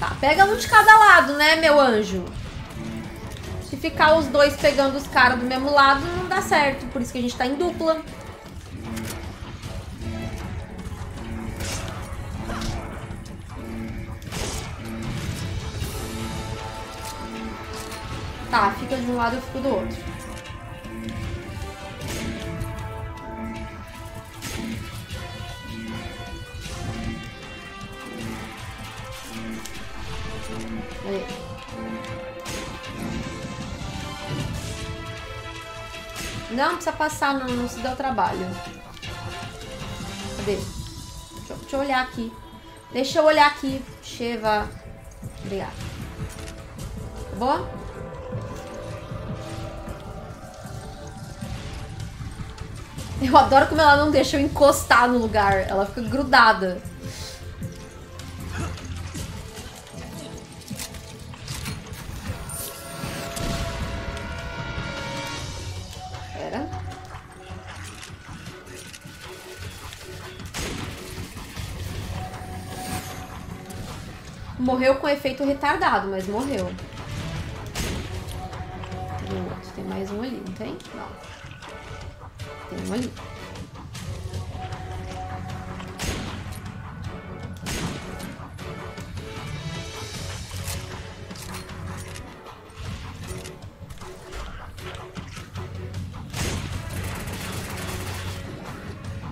Tá, pega um de cada lado, né, meu anjo? Se ficar os dois pegando os caras do mesmo lado, não dá certo. Por isso que a gente tá em dupla. Tá, fica de um lado, eu fico do outro. Aí. Não precisa passar, não se dá o trabalho. Cadê? Deixa eu olhar aqui. Deixa eu olhar aqui. Sheva. Obrigada. Tá bom? Eu adoro como ela não deixa eu encostar no lugar. Ela fica grudada. Pera. Morreu com efeito retardado, mas morreu. Tem um outro, tem mais um ali, não tem? Não. Tem um ali.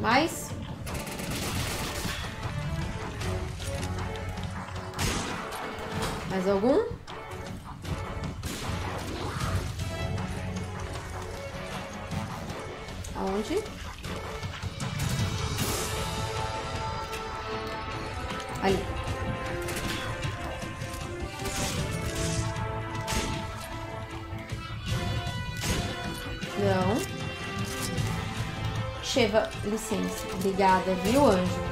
Mais. Mais algum? Aonde? Ali. Não. Sheva, licença. Obrigada, viu, anjo?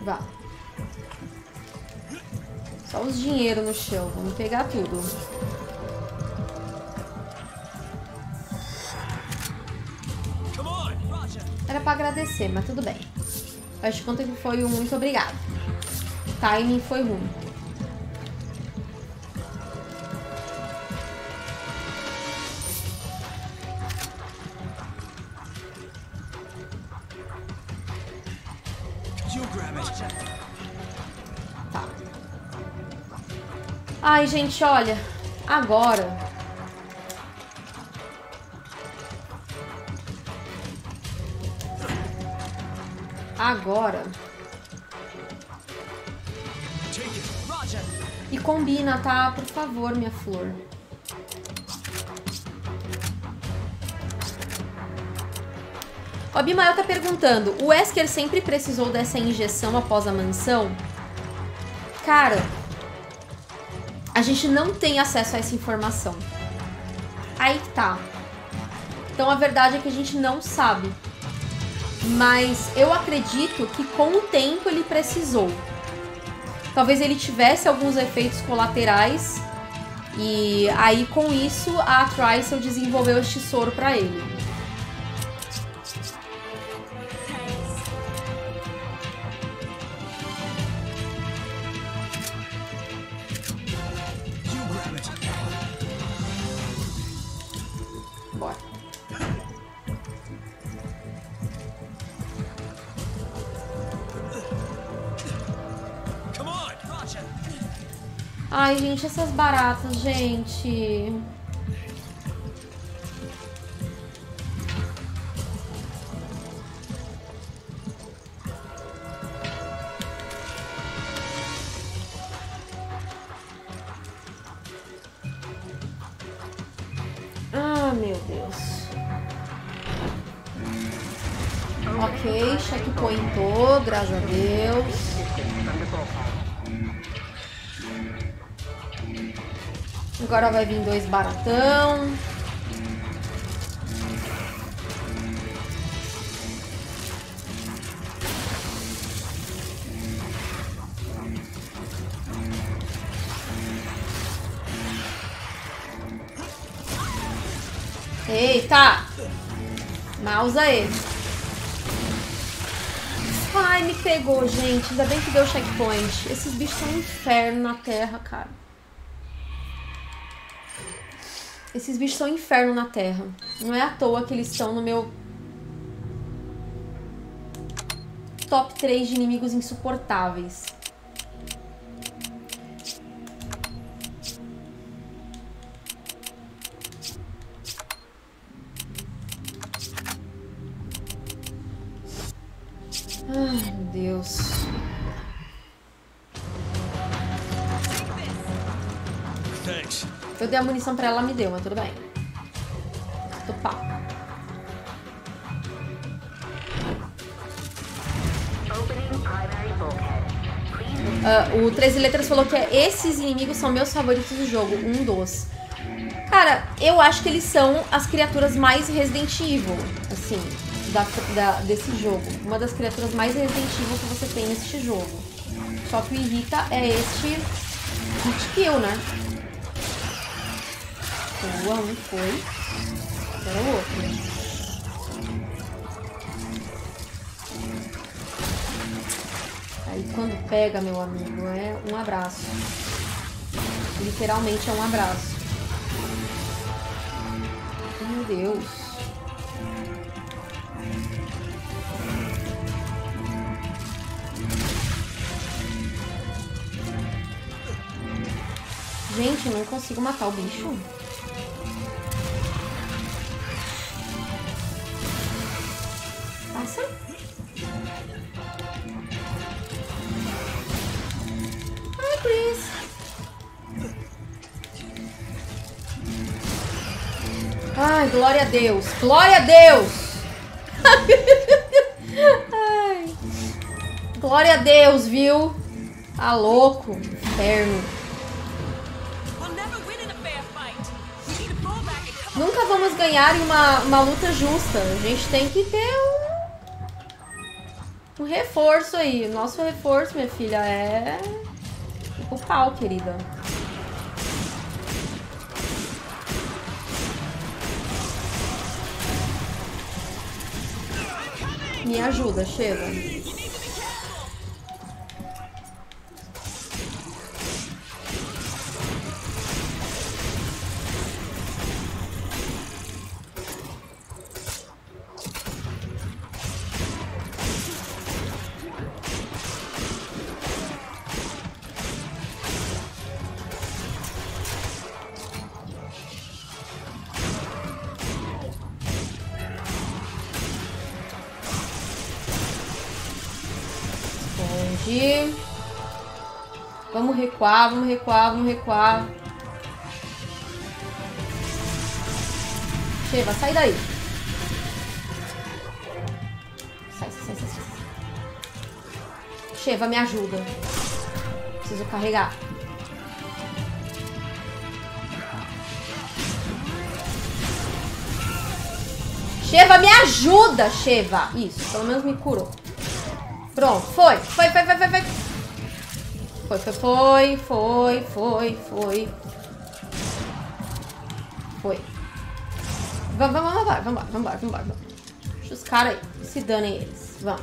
Vá. Só os dinheiros no chão. Vamos pegar tudo. Era pra agradecer, mas tudo bem. Faz de conta que foi um muito obrigado. Timing foi ruim. Tá. Ai, gente, olha. Agora. Agora. E combina, tá? Por favor, minha flor. O Abimael tá perguntando, o Wesker sempre precisou dessa injeção após a mansão? Cara, a gente não tem acesso a essa informação. Aí que tá. Então a verdade é que a gente não sabe. Mas eu acredito que com o tempo ele precisou. Talvez ele tivesse alguns efeitos colaterais e aí com isso a Tricell desenvolveu este soro para ele. Ai, gente, essas baratas, gente. Ah, meu Deus. Ok, checkpointou, graças a Deus. Agora vai vir dois baratão. Eita! Mouse aí. Ai, me pegou, gente. Ainda bem que deu checkpoint. Esses bichos são um inferno na Terra, cara. Esses bichos são um inferno na Terra. Não é à toa que eles estão no meu top 3 de inimigos insuportáveis. Ai, meu Deus. Eu dei a munição pra ela, ela me deu, mas tudo bem. Tô pau. O 13 Letras falou que esses inimigos são meus favoritos do jogo. Um dos. Cara, eu acho que eles são as criaturas mais Resident Evil, assim, desse jogo. Uma das criaturas mais Resident Evil que você tem neste jogo. Só que o irrita é este hit kill, né? boa, um foi. Agora o outro. Aí quando pega, meu amigo, é um abraço. Literalmente é um abraço. Meu Deus. Gente, não consigo matar o bicho. Passa. Ai, Chris. Ai, glória a Deus! Glória a Deus! Ai. Glória a Deus, viu? Tá louco, inferno. Nunca vamos ganhar em uma luta justa. A gente tem que ter um reforço aí. Nosso reforço, minha filha, é o pau, querida. Me ajuda, Sheva. Vamos recuar, vamos recuar, vamos recuar. Sheva, sai daí. Sai, sai, sai, sai. Sheva, me ajuda. Preciso carregar. Sheva, me ajuda, Sheva. Isso, pelo menos me curou. Pronto, foi, foi, foi, foi, foi, foi. Foi, foi, foi, foi. Foi. Vamos, vamos, vamos, vamos, vamos, vamos, vamos, vamos. Deixa os caras aí, se danem eles. Vamos.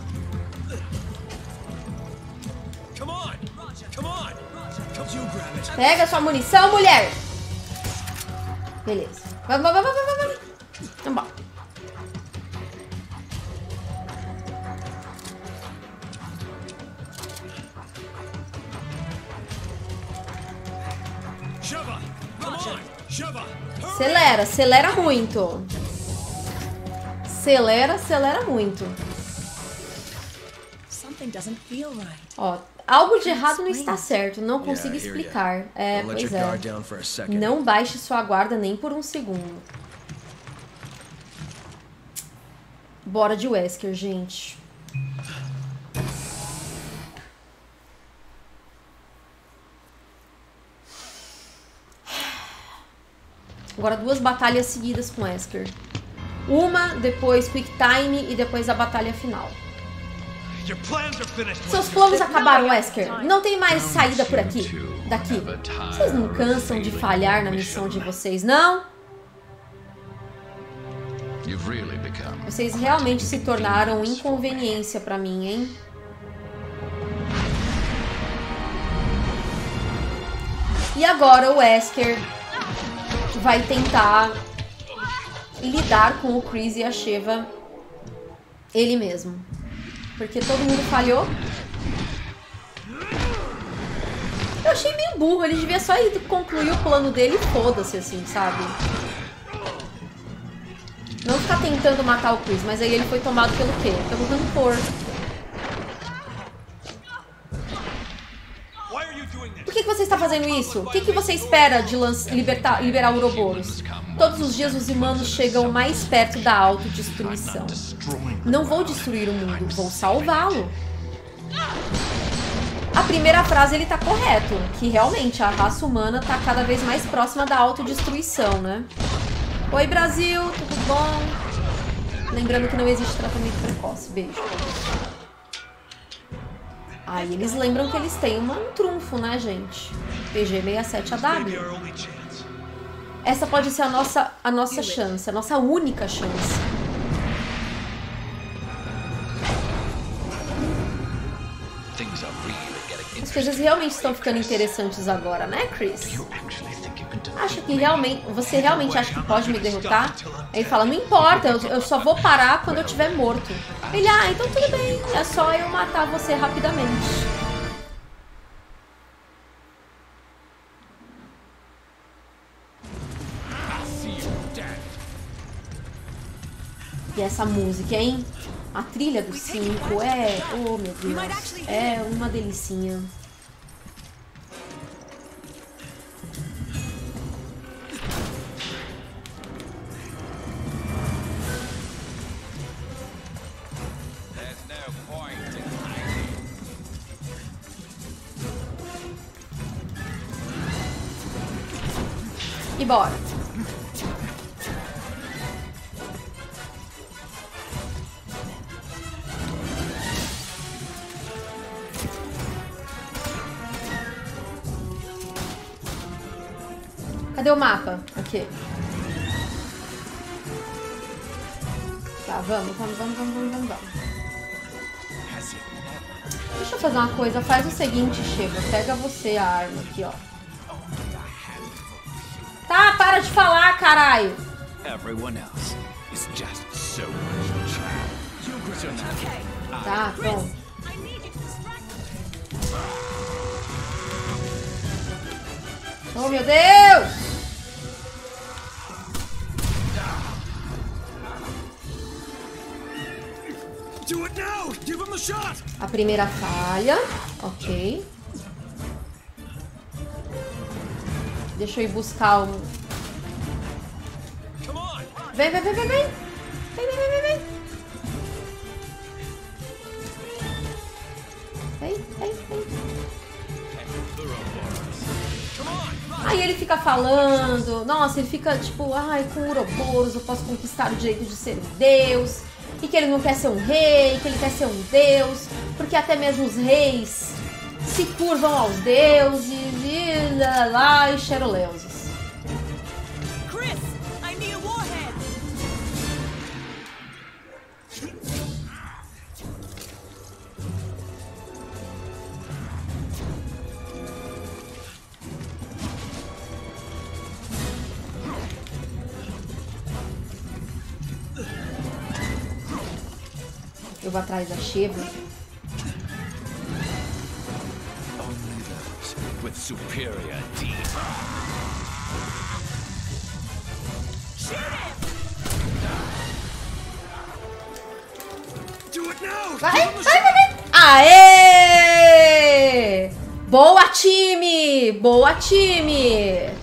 Pega sua munição, mulher. Beleza. Vamos, vamos, vamos, vamos, vamos. Vamos embora. Acelera, acelera muito. Acelera, acelera muito. Ó, algo de errado não está certo, não consigo explicar. É, pois é. Não baixe sua guarda nem por um segundo. Bora de Wesker, gente. Agora 2 batalhas seguidas com Wesker. Uma, depois Quick Time e depois a batalha final. Seus planos acabaram, Wesker. Não tem mais saída por aqui. Daqui. Vocês não cansam de falhar na missão de vocês, não? Vocês realmente se tornaram inconveniência pra mim, hein? E agora o Wesker vai tentar lidar com o Chris e a Sheva ele mesmo. Porque todo mundo falhou. Eu achei meio burro. Ele devia só ir concluir o plano dele e foda-se, assim, sabe? Não ficar tentando matar o Chris, mas aí ele foi tomado pelo quê? Pelo rancor. Por que você está fazendo isso? O que você espera de liberar Uroboros? Todos os dias os humanos chegam mais perto da autodestruição. Não vou destruir o mundo, vou salvá-lo. A primeira frase ele tá correto, que realmente a raça humana tá cada vez mais próxima da autodestruição, né? Oi, Brasil, tudo bom? Lembrando que não existe tratamento precoce. Beijo. Aí eles lembram que eles têm um trunfo, né, gente? PG67AW. Essa pode ser a nossa chance, a nossa única chance. As coisas realmente estão ficando interessantes agora, né, Chris? Acho que realmente... Você realmente acha que pode me derrotar? Aí ele fala, não importa, eu só vou parar quando eu estiver morto. Ele, ah, então tudo bem, é só eu matar você rapidamente. E essa música, hein? A trilha do 5 é... Oh, meu Deus. É uma delicinha. E bora. Cadê o mapa? Aqui. Tá, vamos. Deixa eu fazer uma coisa. Faz o seguinte, Sheva. Pega você a arma aqui, ó. Tá, para de falar, caralho! Tá, pronto. Oh, meu Deus! A primeira falha, ok. Deixa eu ir buscar um. Vem. Aí ele fica falando, nossa, ele fica tipo, ai, com o Uroboros eu posso conquistar o direito de ser um deus. E que ele não quer ser um rei, que ele quer ser um deus, porque até mesmo os reis se curvam aos deuses e lá e xeroleuses. Chris, I need a warhead. Eu vou atrás da Sheva. Vai! Aê! Boa, time! Boa, time!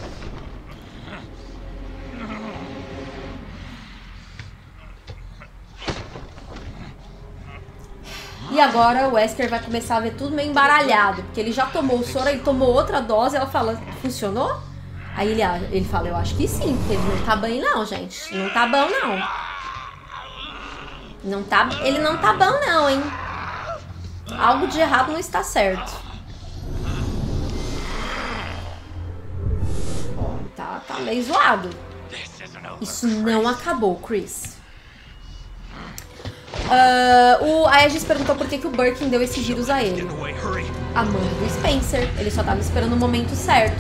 E agora o Wesker vai começar a ver tudo meio embaralhado, porque ele já tomou o soro, ele tomou outra dose, ela fala, funcionou? Aí ele fala, eu acho que sim, porque ele não tá bem não, gente. Não tá bom não. Ele não tá bom não, hein? Algo de errado não está certo. Ó, tá meio zoado. Isso não acabou, Chris. Aí a gente perguntou por que o Birkin deu esses giros a ele. A mãe do Spencer. Ele só tava esperando o momento certo.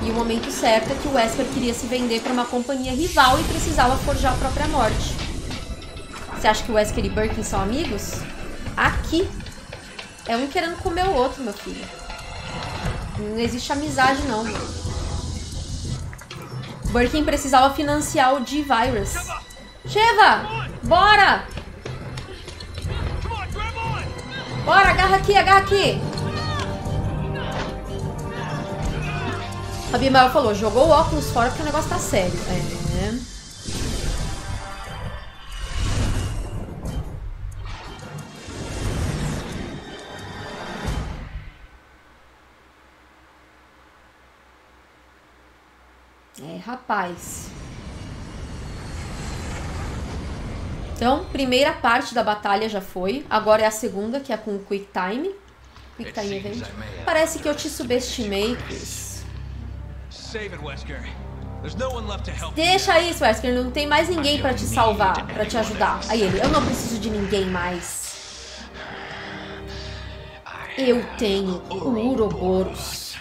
E o momento certo é que o Wesker queria se vender para uma companhia rival e precisava forjar a própria morte. Você acha que o Wesker e Birkin são amigos? Aqui. É um querendo comer o outro, meu filho. Não existe amizade, não. Birkin precisava financiar o G-Virus. Sheva! Bora! Bora, agarra aqui! A Bimael falou, jogou o óculos fora porque o negócio tá sério. É. É, rapaz. Então, primeira parte da batalha já foi. Agora é a segunda, que é com o Quick Time. Quick Time Event. Parece que eu te subestimei, Chris. Deixa isso, Wesker. Não tem mais ninguém pra te salvar, pra te ajudar. Aí ele, eu não preciso de ninguém mais. Eu tenho o Uroboros.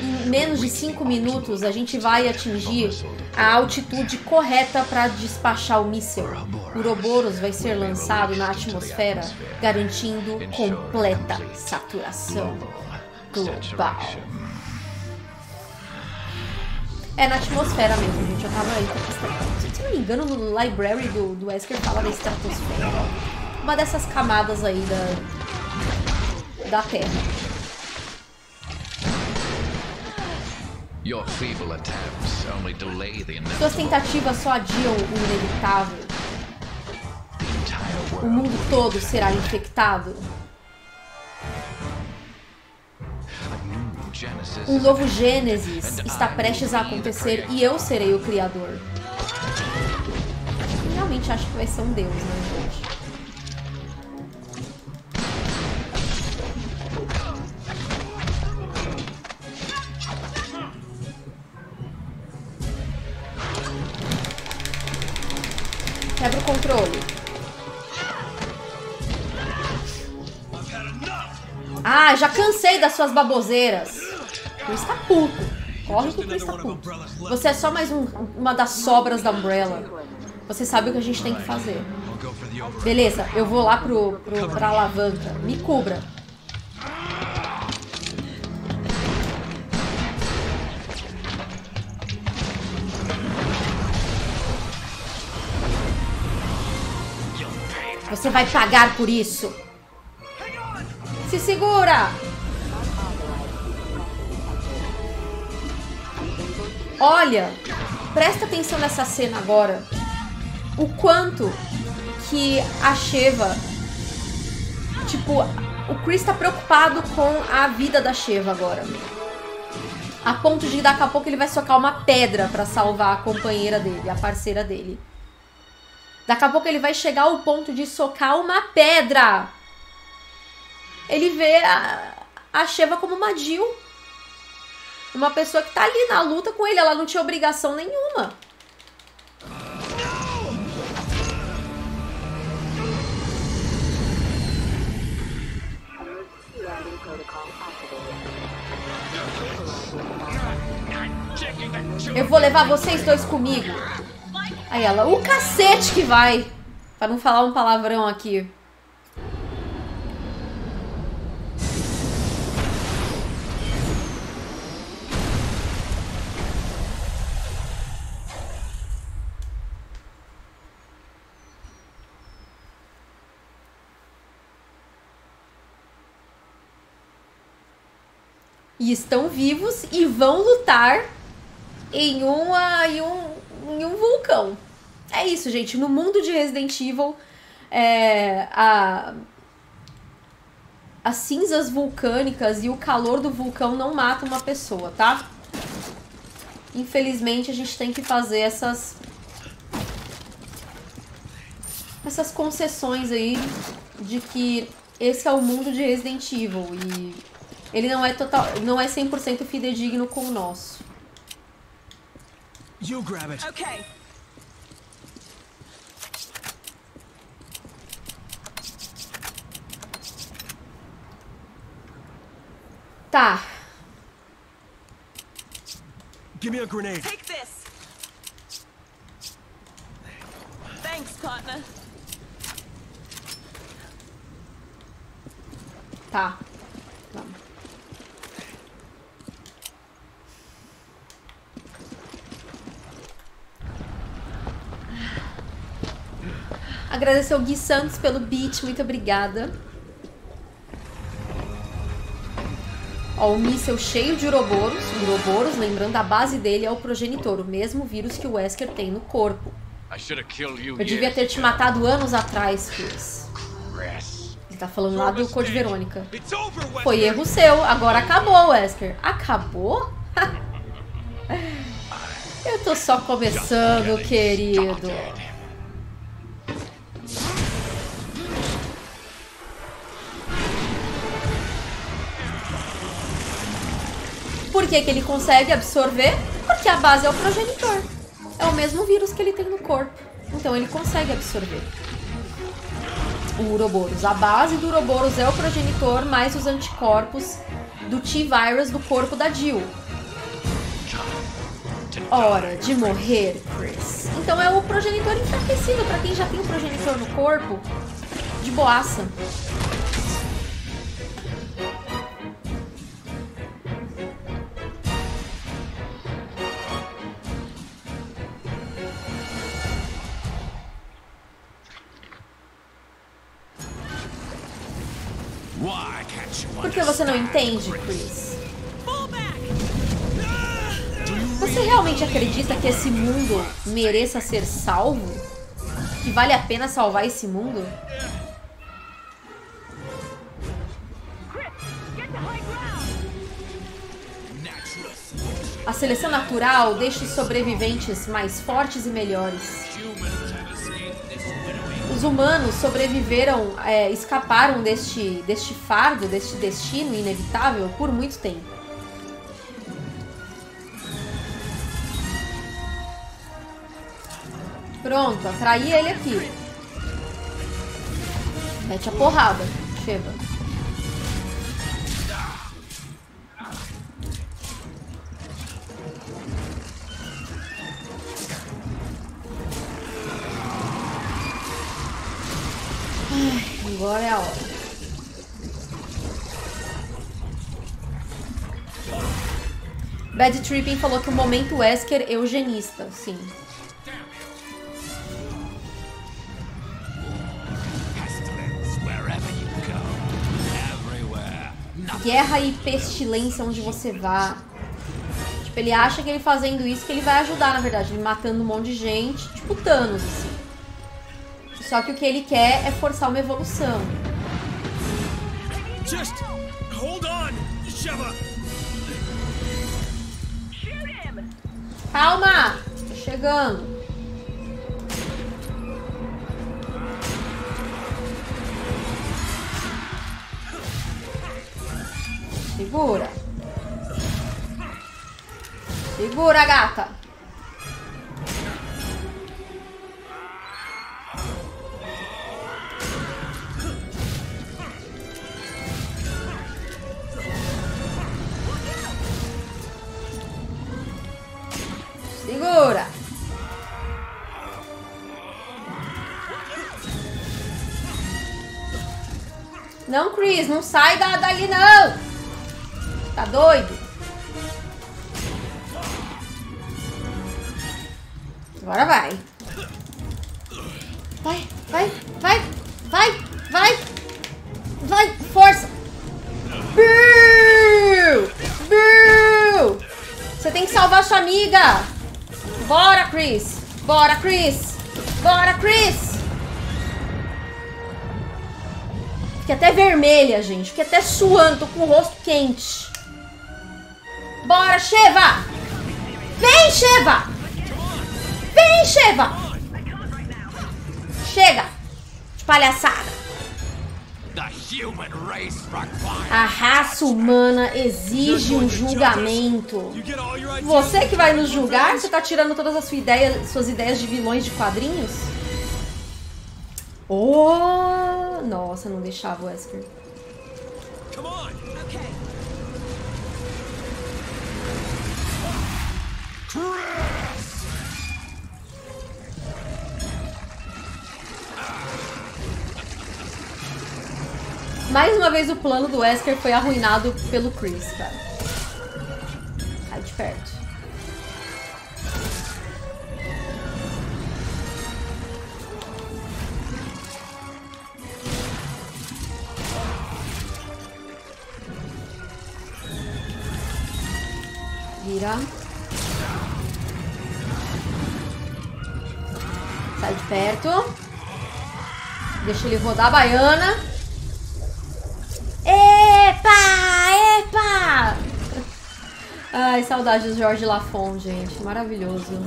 Em menos de 5 minutos a gente vai atingir a altitude correta para despachar o míssil. O Uroboros vai ser lançado na atmosfera, garantindo completa saturação global. É na atmosfera mesmo, gente. Eu tava aí com... Se não me engano, no library do Wesker fala da estratosfera. Uma dessas camadas aí da Terra. Suas tentativas só adiam o inevitável. O mundo todo será infectado. Um novo Gênesis está prestes a acontecer e eu serei o Criador. Eu realmente acho que vai ser um deus, né, gente? Quebra o controle. Ah, já cansei das suas baboseiras. Chris tá puto. Corre que o Chris tá puto. Você é só mais uma das sobras da Umbrella. Você sabe o que a gente tem que fazer. Beleza, eu vou lá pra alavanca. Me cubra. Você vai pagar por isso. Se segura! Olha, presta atenção nessa cena agora. O quanto que a Sheva... Tipo, o Chris tá preocupado com a vida da Sheva agora. A ponto de daqui a pouco ele vai socar uma pedra pra salvar a companheira dele, a parceira dele. Daqui a pouco ele vai chegar ao ponto de socar uma pedra. Ele vê a Sheva como uma Jill. Uma pessoa que tá ali na luta com ele. Ela não tinha obrigação nenhuma. Eu vou levar vocês dois comigo. Aí ela, o cacete que vai! Pra não falar um palavrão aqui. E estão vivos e vão lutar em um vulcão. É isso, gente. No mundo de Resident Evil, as cinzas vulcânicas e o calor do vulcão não matam uma pessoa, tá? Infelizmente, a gente tem que fazer essas concessões aí de que esse é o mundo de Resident Evil e ele não é 100% fidedigno com o nosso. You grab it. Okay. Tá. Give me a grenade. Take this. Thanks, partner. Tá. Vamos. Agradecer ao Gui Santos pelo beat, muito obrigada. Ó, o míssel cheio de Uroboros. Uroboros, lembrando, a base dele é o progenitor, o mesmo vírus que o Wesker tem no corpo. Eu devia ter te matado anos atrás, Chris. Ele tá falando lá do Code Verônica. Foi erro seu, agora acabou, Wesker. Acabou? Eu tô só começando, querido. Por Por que que ele consegue absorver? Porque a base é o progenitor. É o mesmo vírus que ele tem no corpo. Então ele consegue absorver. O Uroboros. A base do Uroboros é o progenitor mais os anticorpos do T-Virus do corpo da Jill. Hora de morrer, Chris. Então é o progenitor enfraquecido pra quem já tem o progenitor no corpo. De boaça. Por que você não entende, Chris? Você realmente acredita que esse mundo mereça ser salvo? Que vale a pena salvar esse mundo? A seleção natural deixa os sobreviventes mais fortes e melhores. Os humanos sobreviveram, escaparam deste fardo, deste destino inevitável por muito tempo. Pronto, atraí ele aqui. Mete a porrada, Sheva. Agora é a hora. Bad Tripping falou que o momento Wesker eugenista, sim. Guerra e pestilência onde você vá. Tipo, ele acha que ele fazendo isso que ele vai ajudar, na verdade. Ele matando um monte de gente, tipo Thanos, assim. Só que o que ele quer é forçar uma evolução. Just hold on, Sheva. Calma! Tô chegando. Segura. Segura, gata. Segura! Não, Chris, não sai dali não! Tá doido? Agora vai! Vai, vai, vai, vai, vai! Vai, força! Biu! Biu! Você tem que salvar sua amiga! Bora, Chris! Bora, Chris! Bora, Chris! Fiquei até vermelha, gente. Fiquei até suando. Tô com o rosto quente. Bora, Sheva! Vem, Sheva! Vem, Sheva! Chega! De palhaçada. A raça humana exige um julgamento. Você que vai nos julgar? Você tá tirando todas as suas ideias de vilões de quadrinhos? Oh, nossa, não deixava o Wesker. Mais uma vez o plano do Wesker foi arruinado pelo Chris, cara. Sai de perto. Vira. Sai de perto. Deixa ele rodar a baiana. Epa! Ai, saudade do Jorge Lafon, gente. Maravilhoso.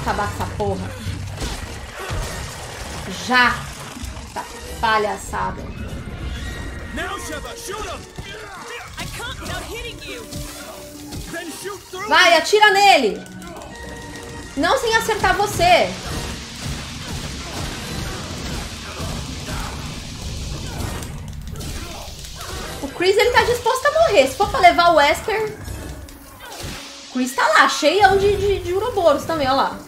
Acabar com essa porra. Já! Tá palhaçada. Now, Sheva, shoot him! Vai, atira nele. Não sem acertar você. O Chris, ele tá disposto a morrer. Se for pra levar o Wesker... O Chris tá lá, cheião de Uroboros também, ó lá.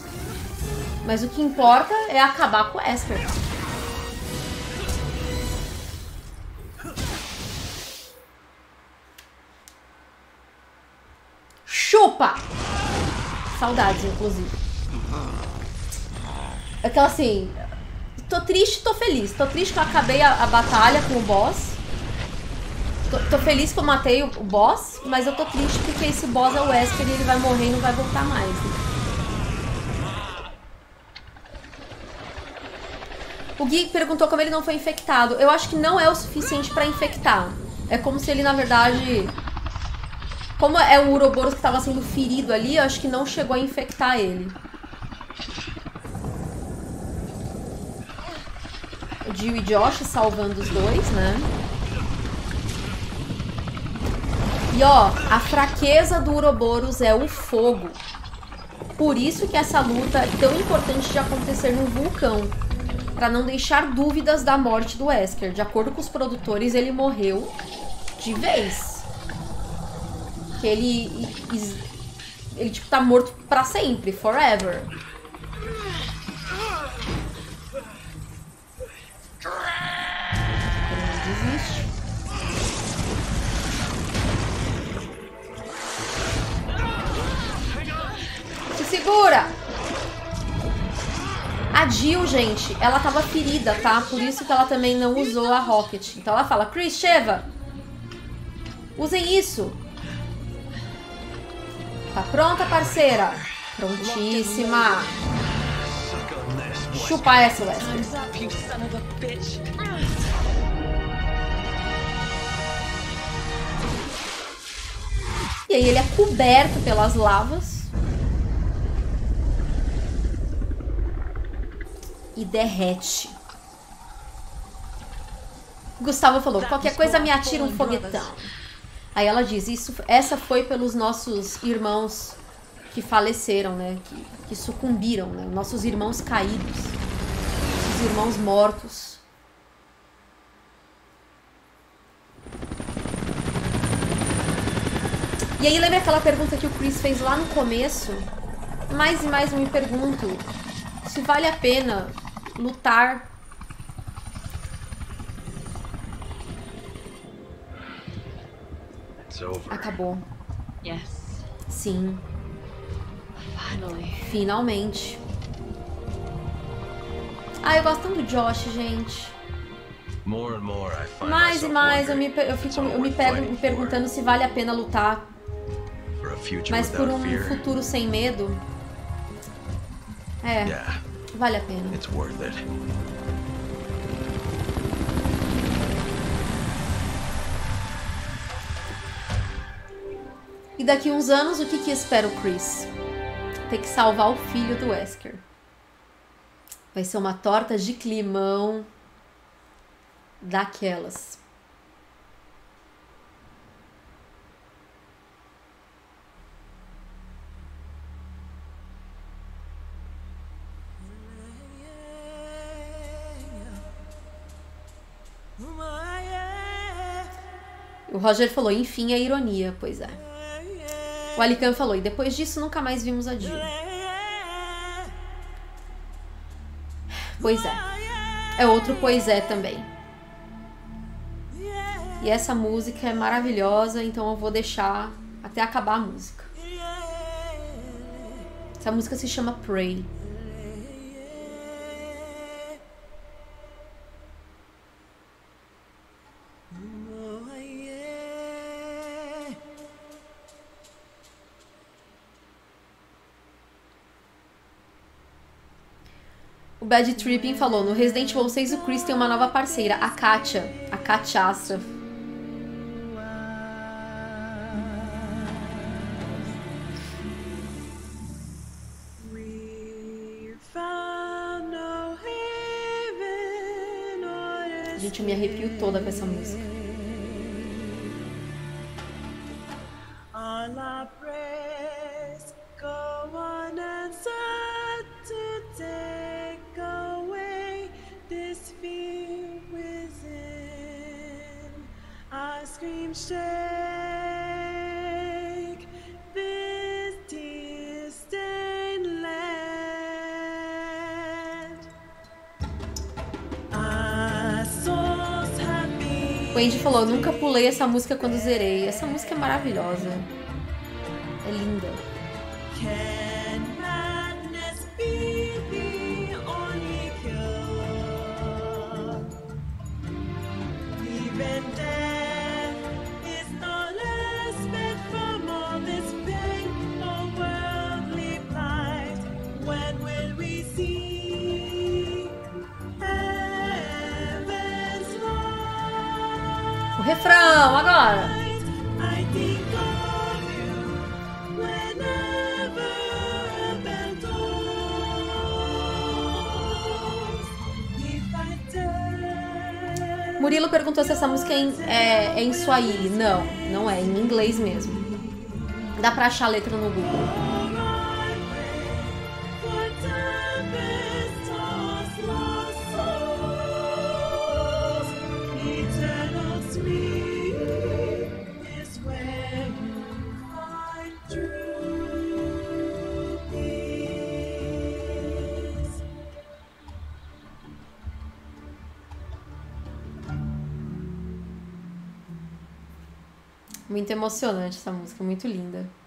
Mas o que importa é acabar com o Wesker. Chupa! Saudades, inclusive. Aquela assim... Tô triste, tô feliz. Tô triste que eu acabei a batalha com o boss. Tô feliz que eu matei o boss, mas eu tô triste porque esse boss é o Wesker e ele vai morrer e não vai voltar mais. Né? O Gui perguntou como ele não foi infectado. Eu acho que não é o suficiente pra infectar. É como se ele, na verdade... Como é o Uroboros que tava sendo ferido ali, eu acho que não chegou a infectar ele. O Jill e Josh salvando os dois, né? E ó, a fraqueza do Uroboros é o fogo. Por isso que essa luta é tão importante de acontecer num vulcão. Pra não deixar dúvidas da morte do Wesker. De acordo com os produtores, ele morreu de vez. Que ele tipo, tá morto pra sempre, forever. Ele desiste. Segura! A Jill, gente, ela tava ferida, tá? Por isso que ela também não usou a Rocket. Então ela fala, Chris, Sheva, usem isso. Tá pronta, parceira? Prontíssima. Chupa essa, Wesker. E aí ele é coberto pelas lavas. E derrete. Gustavo falou, qualquer coisa me atira um foguetão. Aí ela diz, essa foi pelos nossos irmãos que faleceram, né? Que sucumbiram, né? Nossos irmãos caídos. Nossos irmãos mortos. E aí lembra aquela pergunta que o Chris fez lá no começo? Mais e mais eu me pergunto... Se vale a pena lutar. Acabou. Sim. Finalmente. Ah, eu gosto tanto do Josh, gente. Mais e mais eu me perguntando se vale a pena lutar. Mas por um futuro sem medo. É, vale a pena. E daqui uns anos, o que espera o Chris? Ter que salvar o filho do Wesker. Vai ser uma torta de climão daquelas. O Roger falou, enfim, é ironia. Pois é. O Alican falou, e depois disso nunca mais vimos a Jill. Pois é. É outro pois é também. E essa música é maravilhosa, então eu vou deixar até acabar a música. Essa música se chama Pray. O Bad Tripping falou, no Resident Evil 6 o Chris tem uma nova parceira, a Katia. A Katia Astra. Gente, eu me arrepio toda com essa música. shake this tear-stained land. O Andy falou, nunca pulei essa música quando zerei. Essa música é maravilhosa. É linda. Refrão, agora! Murilo perguntou se essa música é em swahili. Não, não é. Em inglês mesmo. Dá pra achar a letra no Google. Muito emocionante essa música, muito linda.